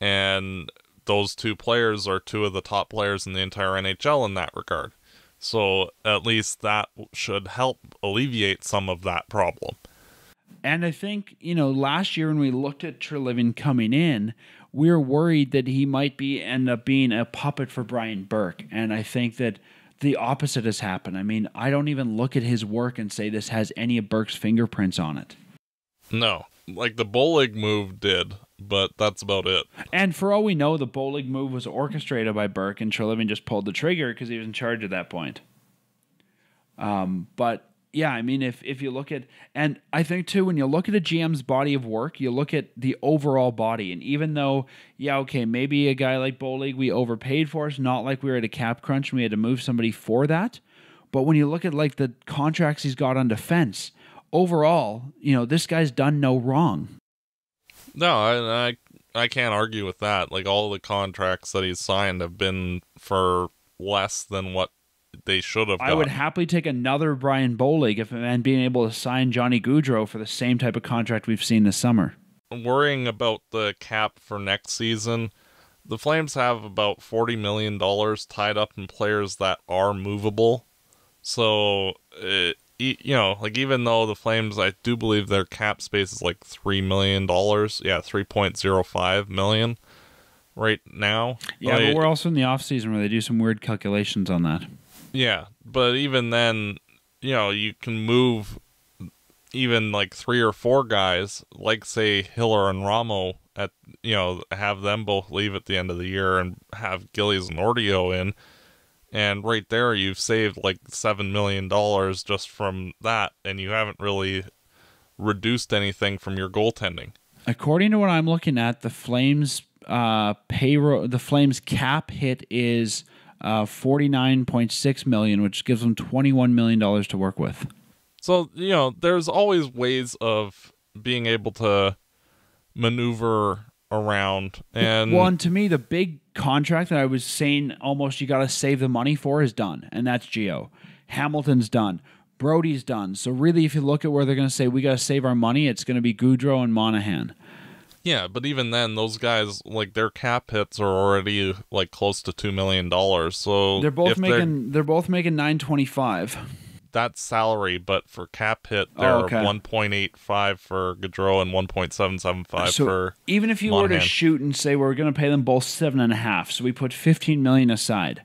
And those two players are two of the top players in the entire N H L in that regard. So at least that should help alleviate some of that problem. And I think, you know, last year when we looked at Treliving coming in, we were worried that he might be end up being a puppet for Brian Burke. And I think that the opposite has happened. I mean, I don't even look at his work and say this has any of Burke's fingerprints on it. No, like the Bolig move did, but that's about it. And for all we know, the Bolig move was orchestrated by Burke, and Treliving just pulled the trigger because he was in charge at that point. Um, but... Yeah, I mean, if, if you look at... And I think, too, when you look at a G M's body of work, you look at the overall body. And even though, yeah, okay, maybe a guy like Bolig, we overpaid for us, not like we were at a cap crunch and we had to move somebody for that. But when you look at, like, the contracts he's got on defense, overall, you know, this guy's done no wrong. No, I, I, I can't argue with that. Like, all the contracts that he's signed have been for less than what they should have gotten. I would happily take another Brian Bolig if and being able to sign Johnny Gaudreau for the same type of contract we've seen this summer. Worrying about the cap for next season, the Flames have about forty million dollars tied up in players that are movable. So, it, you know, like, even though the Flames, I do believe their cap space is like three million dollars. Yeah, three point oh five million dollars right now. Yeah, like, but we're also in the offseason where they do some weird calculations on that. Yeah, but even then, you know, you can move even like three or four guys, like, say, Hiller and Ramo, at, you know, have them both leave at the end of the year and have Gillies and Ordeo in, and right there you've saved like seven million dollars just from that, and you haven't really reduced anything from your goaltending. According to what I'm looking at, the Flames uh payroll, the Flames cap hit is Uh, forty-nine point six million dollars, which gives them twenty-one million dollars to work with. So, you know, there's always ways of being able to maneuver around. And well, and to me, the big contract that I was saying almost you got to save the money for is done, and that's Geo. Hamilton's done. Brody's done. So really, if you look at where they're going to say we got to save our money, it's going to be Gaudreau and Monahan. Yeah, but even then, those guys, like, their cap hits are already like close to two million dollars. So they're both making they're, they're both making nine twenty five. That's salary, but for cap hit, they're oh, okay. one point eight five for Gaudreau and one point seven seven five so for even if you Monahan. Were to shoot and say we're going to pay them both seven and a half, so we put fifteen million aside.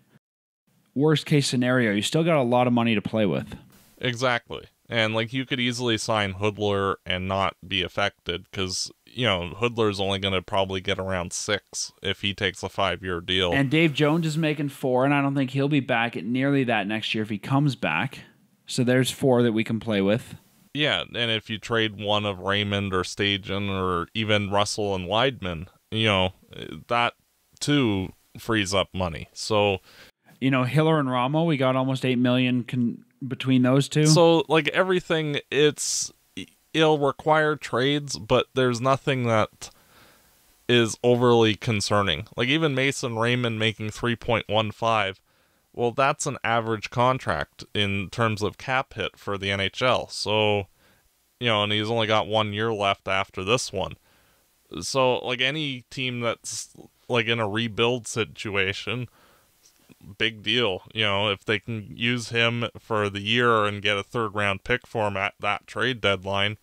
Worst case scenario, you still got a lot of money to play with. Exactly, and like you could easily sign Hudler and not be affected because you know, Hoodler's only going to probably get around six if he takes a five-year deal. And Dave Jones is making four, and I don't think he'll be back at nearly that next year if he comes back. So there's four that we can play with. Yeah, and if you trade one of Raymond or Stajan or even Russell and Weidman, you know, that too frees up money. So, you know, Hiller and Ramo, we got almost eight million dollars con between those two. So, like, everything, it's... it'll require trades, but there's nothing that is overly concerning. Like even Mason Raymond making three point one five, well, that's an average contract in terms of cap hit for the N H L. So, you know, and he's only got one year left after this one. So, like any team that's like in a rebuild situation, big deal. You know, if they can use him for the year and get a third round pick for him at that trade deadline,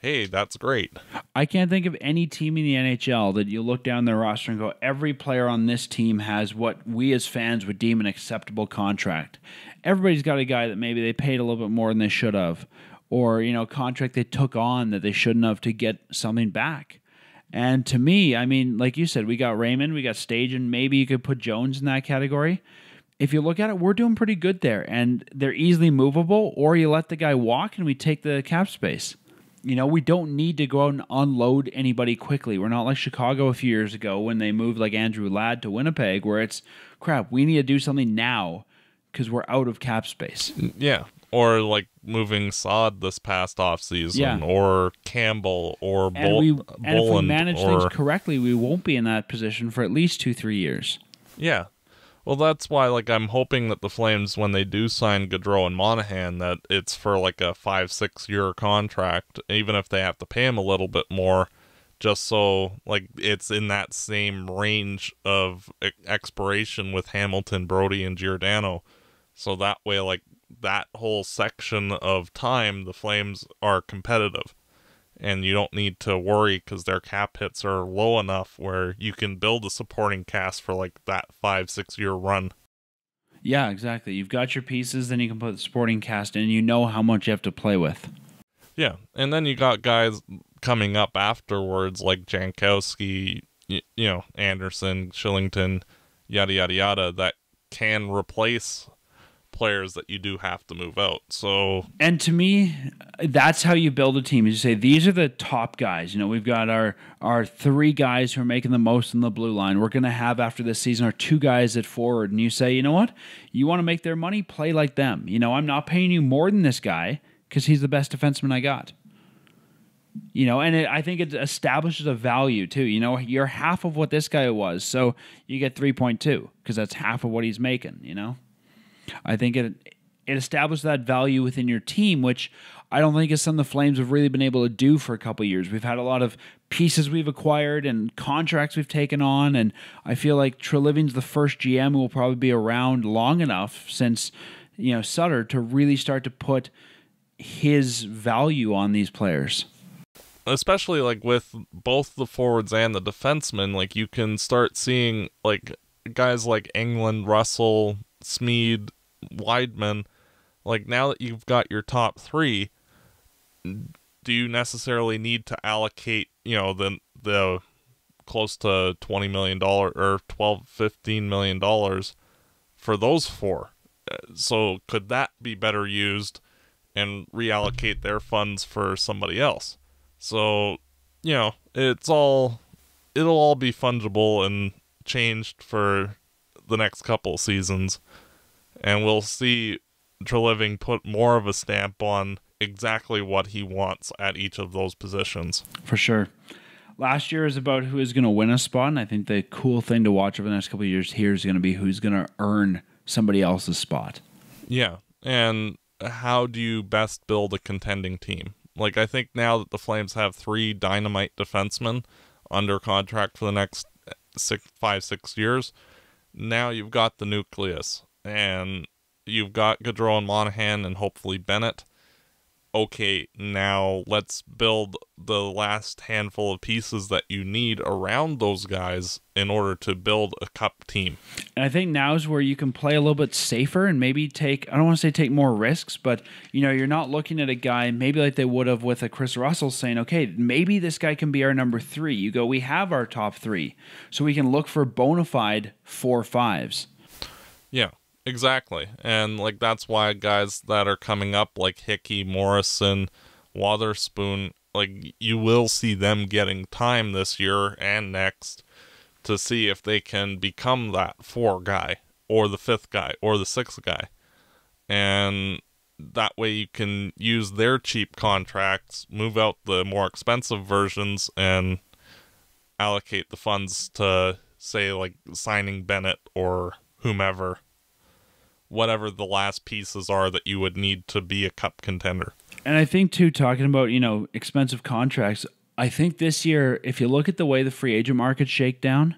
hey, that's great. I can't think of any team in the N H L that you look down their roster and go, every player on this team has what we as fans would deem an acceptable contract. Everybody's got a guy that maybe they paid a little bit more than they should have, or, you know, contract they took on that they shouldn't have to get something back. And to me, I mean, like you said, we got Raymond, we got Stajan, maybe you could put Jones in that category. If you look at it, we're doing pretty good there, and they're easily movable, or you let the guy walk and we take the cap space. You know, we don't need to go out and unload anybody quickly. We're not like Chicago a few years ago when they moved like Andrew Ladd to Winnipeg, where it's, crap, we need to do something now because we're out of cap space. Yeah. Or like moving Saad this past offseason, yeah. or Campbell, or and Bol we, and Boland. And if we manage or... things correctly, we won't be in that position for at least two, three years. Yeah. Well, that's why, like, I'm hoping that the Flames, when they do sign Gaudreau and Monahan, that it's for like a five, six-year contract, even if they have to pay him a little bit more, just so, like, it's in that same range of expiration with Hamilton, Brody, and Giordano. So that way, like, that whole section of time, the Flames are competitive, and you don't need to worry because their cap hits are low enough where you can build a supporting cast for like that five, six year run. Yeah, exactly. You've got your pieces, then you can put the supporting cast in, and you know how much you have to play with. Yeah. And then you got guys coming up afterwards like Jankowski, you, you know, Andersson, Shillington, yada, yada, yada, that can replace players that you do have to move out. So, and to me, that's how you build a team. You say these are the top guys. You know, we've got our our three guys who are making the most in the blue line. We're going to have after this season our two guys at forward, and you say, you know what, you want to make their money, play like them. You know, I'm not paying you more than this guy because he's the best defenseman I got. You know, and it, I think it establishes a value too. You know, you're half of what this guy was, so you get three point two because that's half of what he's making. You know. I think it it established that value within your team, which I don't think is something the Flames have really been able to do for a couple of years. We've had a lot of pieces we've acquired and contracts we've taken on, and I feel like Treliving's the first G M who will probably be around long enough since, you know, Sutter to really start to put his value on these players. Especially like with both the forwards and the defensemen, like you can start seeing like guys like Englund, Russell, Smead, Weidman, like now that you've got your top three, do you necessarily need to allocate, you know, the the close to twenty million dollars or twelve, fifteen million dollars for those four? So could that be better used and reallocate their funds for somebody else? So, you know, it's all it'll all be fungible and changed for the next couple seasons, and we'll see Treliving put more of a stamp on exactly what he wants at each of those positions. For sure. Last year is about who is going to win a spot, and I think the cool thing to watch over the next couple of years here is going to be who's going to earn somebody else's spot. Yeah, and how do you best build a contending team? Like, I think now that the Flames have three dynamite defensemen under contract for the next six, five, six years, now you've got the nucleus, and you've got Gaudreau and Monahan and hopefully Bennett. okay, now let's build the last handful of pieces that you need around those guys in order to build a cup team. And I think now's where you can play a little bit safer and maybe take, I don't want to say take more risks, but you know, you're not looking at a guy maybe like they would have with a Chris Russell saying, okay, maybe this guy can be our number three. You go, we have our top three, so we can look for bona fide four fives. Yeah. Exactly. And like that's why guys that are coming up like Hickey, Morrison, Wotherspoon, like you will see them getting time this year and next to see if they can become that four guy or the fifth guy or the sixth guy. And that way you can use their cheap contracts, move out the more expensive versions, and allocate the funds to, say, like signing Bennett or whomever, whatever the last pieces are that you would need to be a cup contender. And I think too, talking about, you know, expensive contracts, I think this year, if you look at the way the free agent market shake down,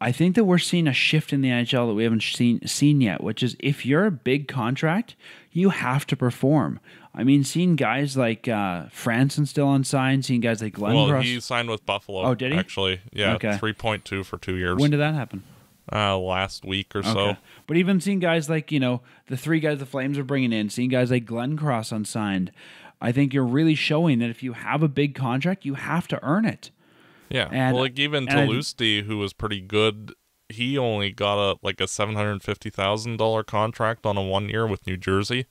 I think that we're seeing a shift in the N H L that we haven't seen seen yet, which is if you're a big contract, you have to perform. I mean, seeing guys like uh, Franson still unsigned, seeing guys like Glenn Well, Russ he signed with Buffalo. Oh, did he? Actually, yeah, okay. three point two for two years. When did that happen? Uh, last week or so. Okay. But even seeing guys like, you know, the three guys the Flames are bringing in, seeing guys like Glenn Cross unsigned, I think you're really showing that if you have a big contract, you have to earn it. Yeah. And, well, like even Telusti, who was pretty good, he only got a like a seven hundred fifty thousand dollar contract on a one year with New Jersey.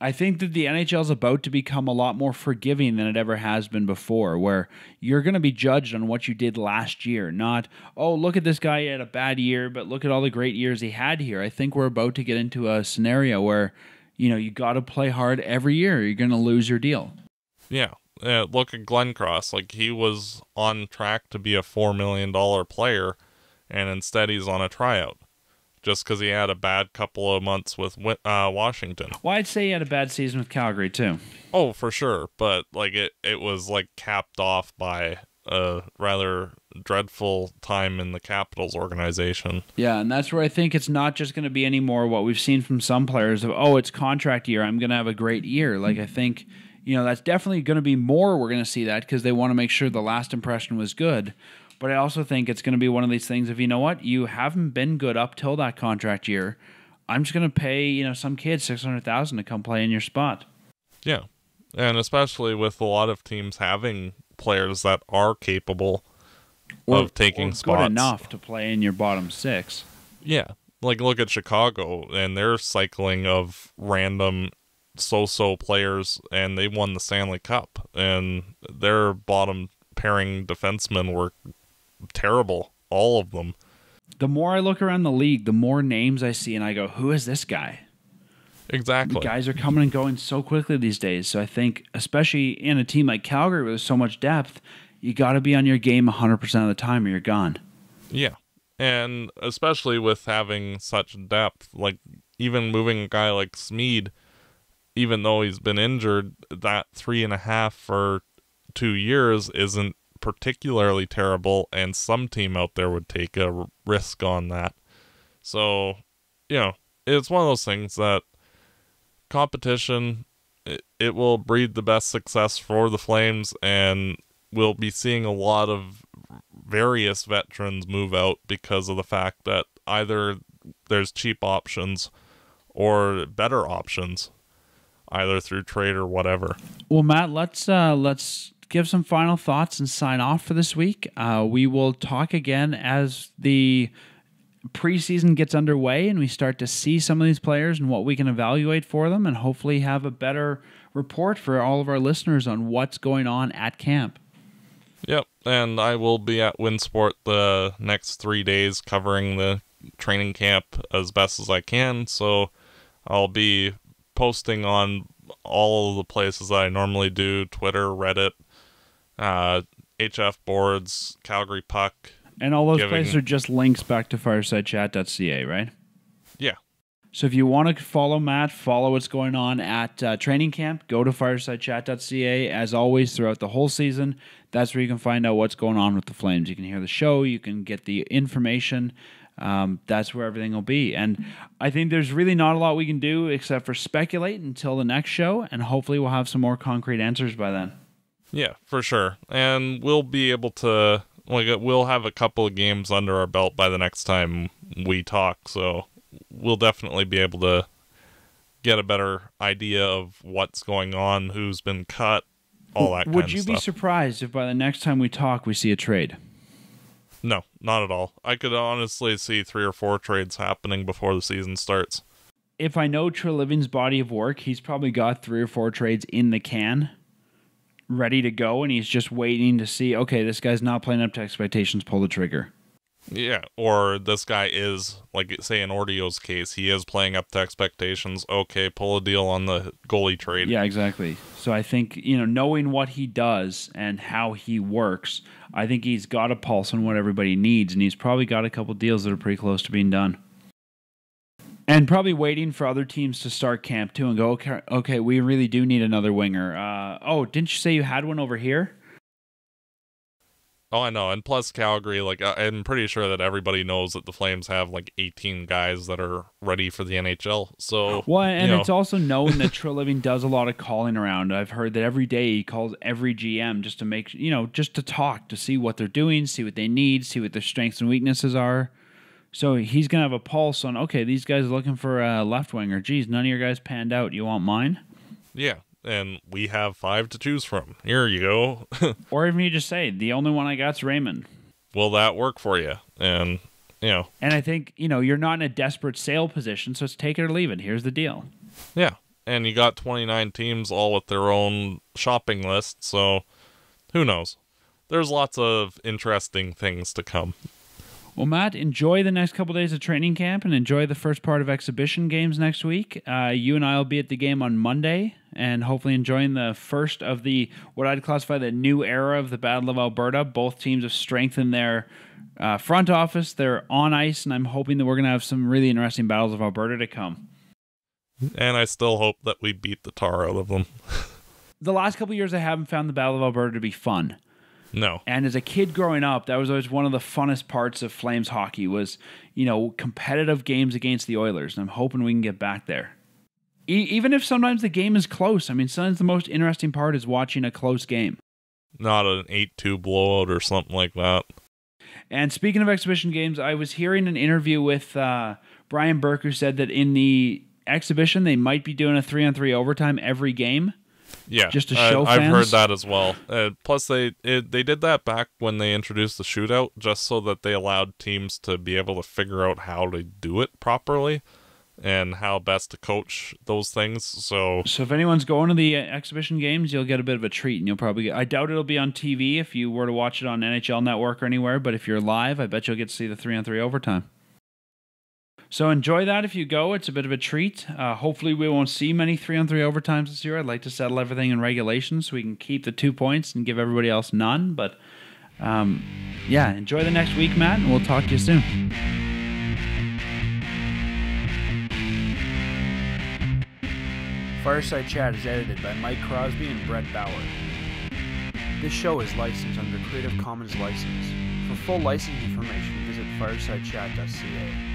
I think that the N H L is about to become a lot more forgiving than it ever has been before, where you're going to be judged on what you did last year, not, oh, look at this guy, he had a bad year, but look at all the great years he had here. I think we're about to get into a scenario where, you know, you got to play hard every year. You're going to lose your deal. Yeah. Uh, look at Glenn Cross. Like, he was on track to be a four million dollar player, and instead he's on a tryout, just because he had a bad couple of months with uh, Washington. Well, I'd say he had a bad season with Calgary, too. Oh, for sure. But, like, it, it was, like, capped off by a rather dreadful time in the Capitals organization. Yeah, and that's where I think it's not just going to be anymore what we've seen from some players of, oh, it's contract year, I'm going to have a great year. Like, I think, you know, that's definitely going to be more we're going to see that, because they want to make sure the last impression was good. But I also think it's going to be one of these things of, you know what, you haven't been good up till that contract year. I'm just going to pay, you know, some kid six hundred thousand dollars to come play in your spot. Yeah. And especially with a lot of teams having players that are capable or, of taking or spots. Good enough to play in your bottom six. Yeah. Like, look at Chicago and their cycling of random so-so players, and they won the Stanley Cup, and their bottom pairing defensemen were terrible, all of them. The more I look around the league, the more names I see and I go, who is this guy? Exactly. The guys are coming and going so quickly these days. So I think, especially in a team like Calgary with so much depth, you got to be on your game one hundred percent of the time or you're gone. Yeah. And especially with having such depth, like even moving a guy like Smeed, even though he's been injured, that three and a half or two years isn't particularly terrible, and some team out there would take a risk on that. So, you know, it's one of those things that competition, it, it will breed the best success for the Flames, and we'll be seeing a lot of various veterans move out because of the fact that either there's cheap options or better options, either through trade or whatever. Well, Matt, let's uh, let's give some final thoughts and sign off for this week. Uh, we will talk again as the preseason gets underway and we start to see some of these players and what we can evaluate for them, and hopefully have a better report for all of our listeners on what's going on at camp. Yep, and I will be at Winsport the next three days covering the training camp as best as I can, so I'll be posting on all of the places that I normally do: Twitter, Reddit, uh, H F boards, Calgary Puck. And all those giving... places are just links back to fireside chat dot c a, right? Yeah. So if you want to follow Matt, follow what's going on at uh, training camp, go to fireside chat dot c a. As always, throughout the whole season, that's where you can find out what's going on with the Flames. You can hear the show, you can get the information, um, that's where everything will be. And I think there's really not a lot we can do except for speculate until the next show, and hopefully we'll have some more concrete answers by then. Yeah, for sure. And we'll be able to, like, we'll have a couple of games under our belt by the next time we talk, so we'll definitely be able to get a better idea of what's going on, who's been cut, all that kind of stuff. Would you be surprised if by the next time we talk we see a trade? No, not at all. I could honestly see three or four trades happening before the season starts. If I know Treliving's body of work, he's probably got three or four trades in the can, ready to go, and he's just waiting to see, okay, this guy's not playing up to expectations, pull the trigger. Yeah, or this guy is, like, say in Ordeo's case, he is playing up to expectations. Okay, pull a deal on the goalie trade. Yeah, exactly. So I think, you know, knowing what he does and how he works, I think he's got a pulse on what everybody needs, and he's probably got a couple deals that are pretty close to being done. And probably waiting for other teams to start camp, too, and go, okay, okay we really do need another winger. Uh, oh, didn't you say you had one over here? Oh, I know. And plus Calgary, like, I'm pretty sure that everybody knows that the Flames have like eighteen guys that are ready for the N H L. So, well, and you know. It's also known that Treliving does a lot of calling around. I've heard that every day he calls every G M just to make, you know, just to talk, to see what they're doing, see what they need, see what their strengths and weaknesses are. So he's going to have a pulse on, okay, these guys are looking for a left winger. Geez, none of your guys panned out. You want mine? Yeah. And we have five to choose from. Here you go. Or even you just say, the only one I got's Raymond. Will that work for you? And, you know. And I think, you know, you're not in a desperate sale position, so it's take it or leave it. Here's the deal. Yeah. And you got twenty-nine teams all with their own shopping list, so who knows? There's lots of interesting things to come. Well, Matt, enjoy the next couple days of training camp and enjoy the first part of exhibition games next week. Uh, you and I will be at the game on Monday and hopefully enjoying the first of the, what I'd classify the new era of the Battle of Alberta. Both teams have strengthened their uh, front office. They're on ice, and I'm hoping that we're going to have some really interesting battles of Alberta to come. And I still hope that we beat the tar out of them. The last couple of years, I haven't found the Battle of Alberta to be fun. No. And as a kid growing up, that was always one of the funnest parts of Flames hockey was, you know, competitive games against the Oilers. And I'm hoping we can get back there. E- even if sometimes the game is close. I mean, sometimes the most interesting part is watching a close game. Not an eight two blowout or something like that. And speaking of exhibition games, I was hearing an interview with uh, Brian Burke, who said that in the exhibition, they might be doing a three on three overtime every game. Yeah, just to show I, I've fans. heard that as well. Uh, plus, they it, they did that back when they introduced the shootout, just so that they allowed teams to be able to figure out how to do it properly and how best to coach those things. So, so if anyone's going to the exhibition games, you'll get a bit of a treat, and you'll probably get, I doubt it'll be on T V if you were to watch it on N H L Network or anywhere. But if you're live, I bet you'll get to see the three on three overtime. So enjoy that if you go. It's a bit of a treat. Uh, hopefully we won't see many three on three overtimes this year. I'd like to settle everything in regulation so we can keep the two points and give everybody else none. But, um, yeah, enjoy the next week, Matt, and we'll talk to you soon. Fireside Chat is edited by Mike Crosby and Brett Bauer. This show is licensed under Creative Commons license. For full licensing information, visit fireside chat dot c a.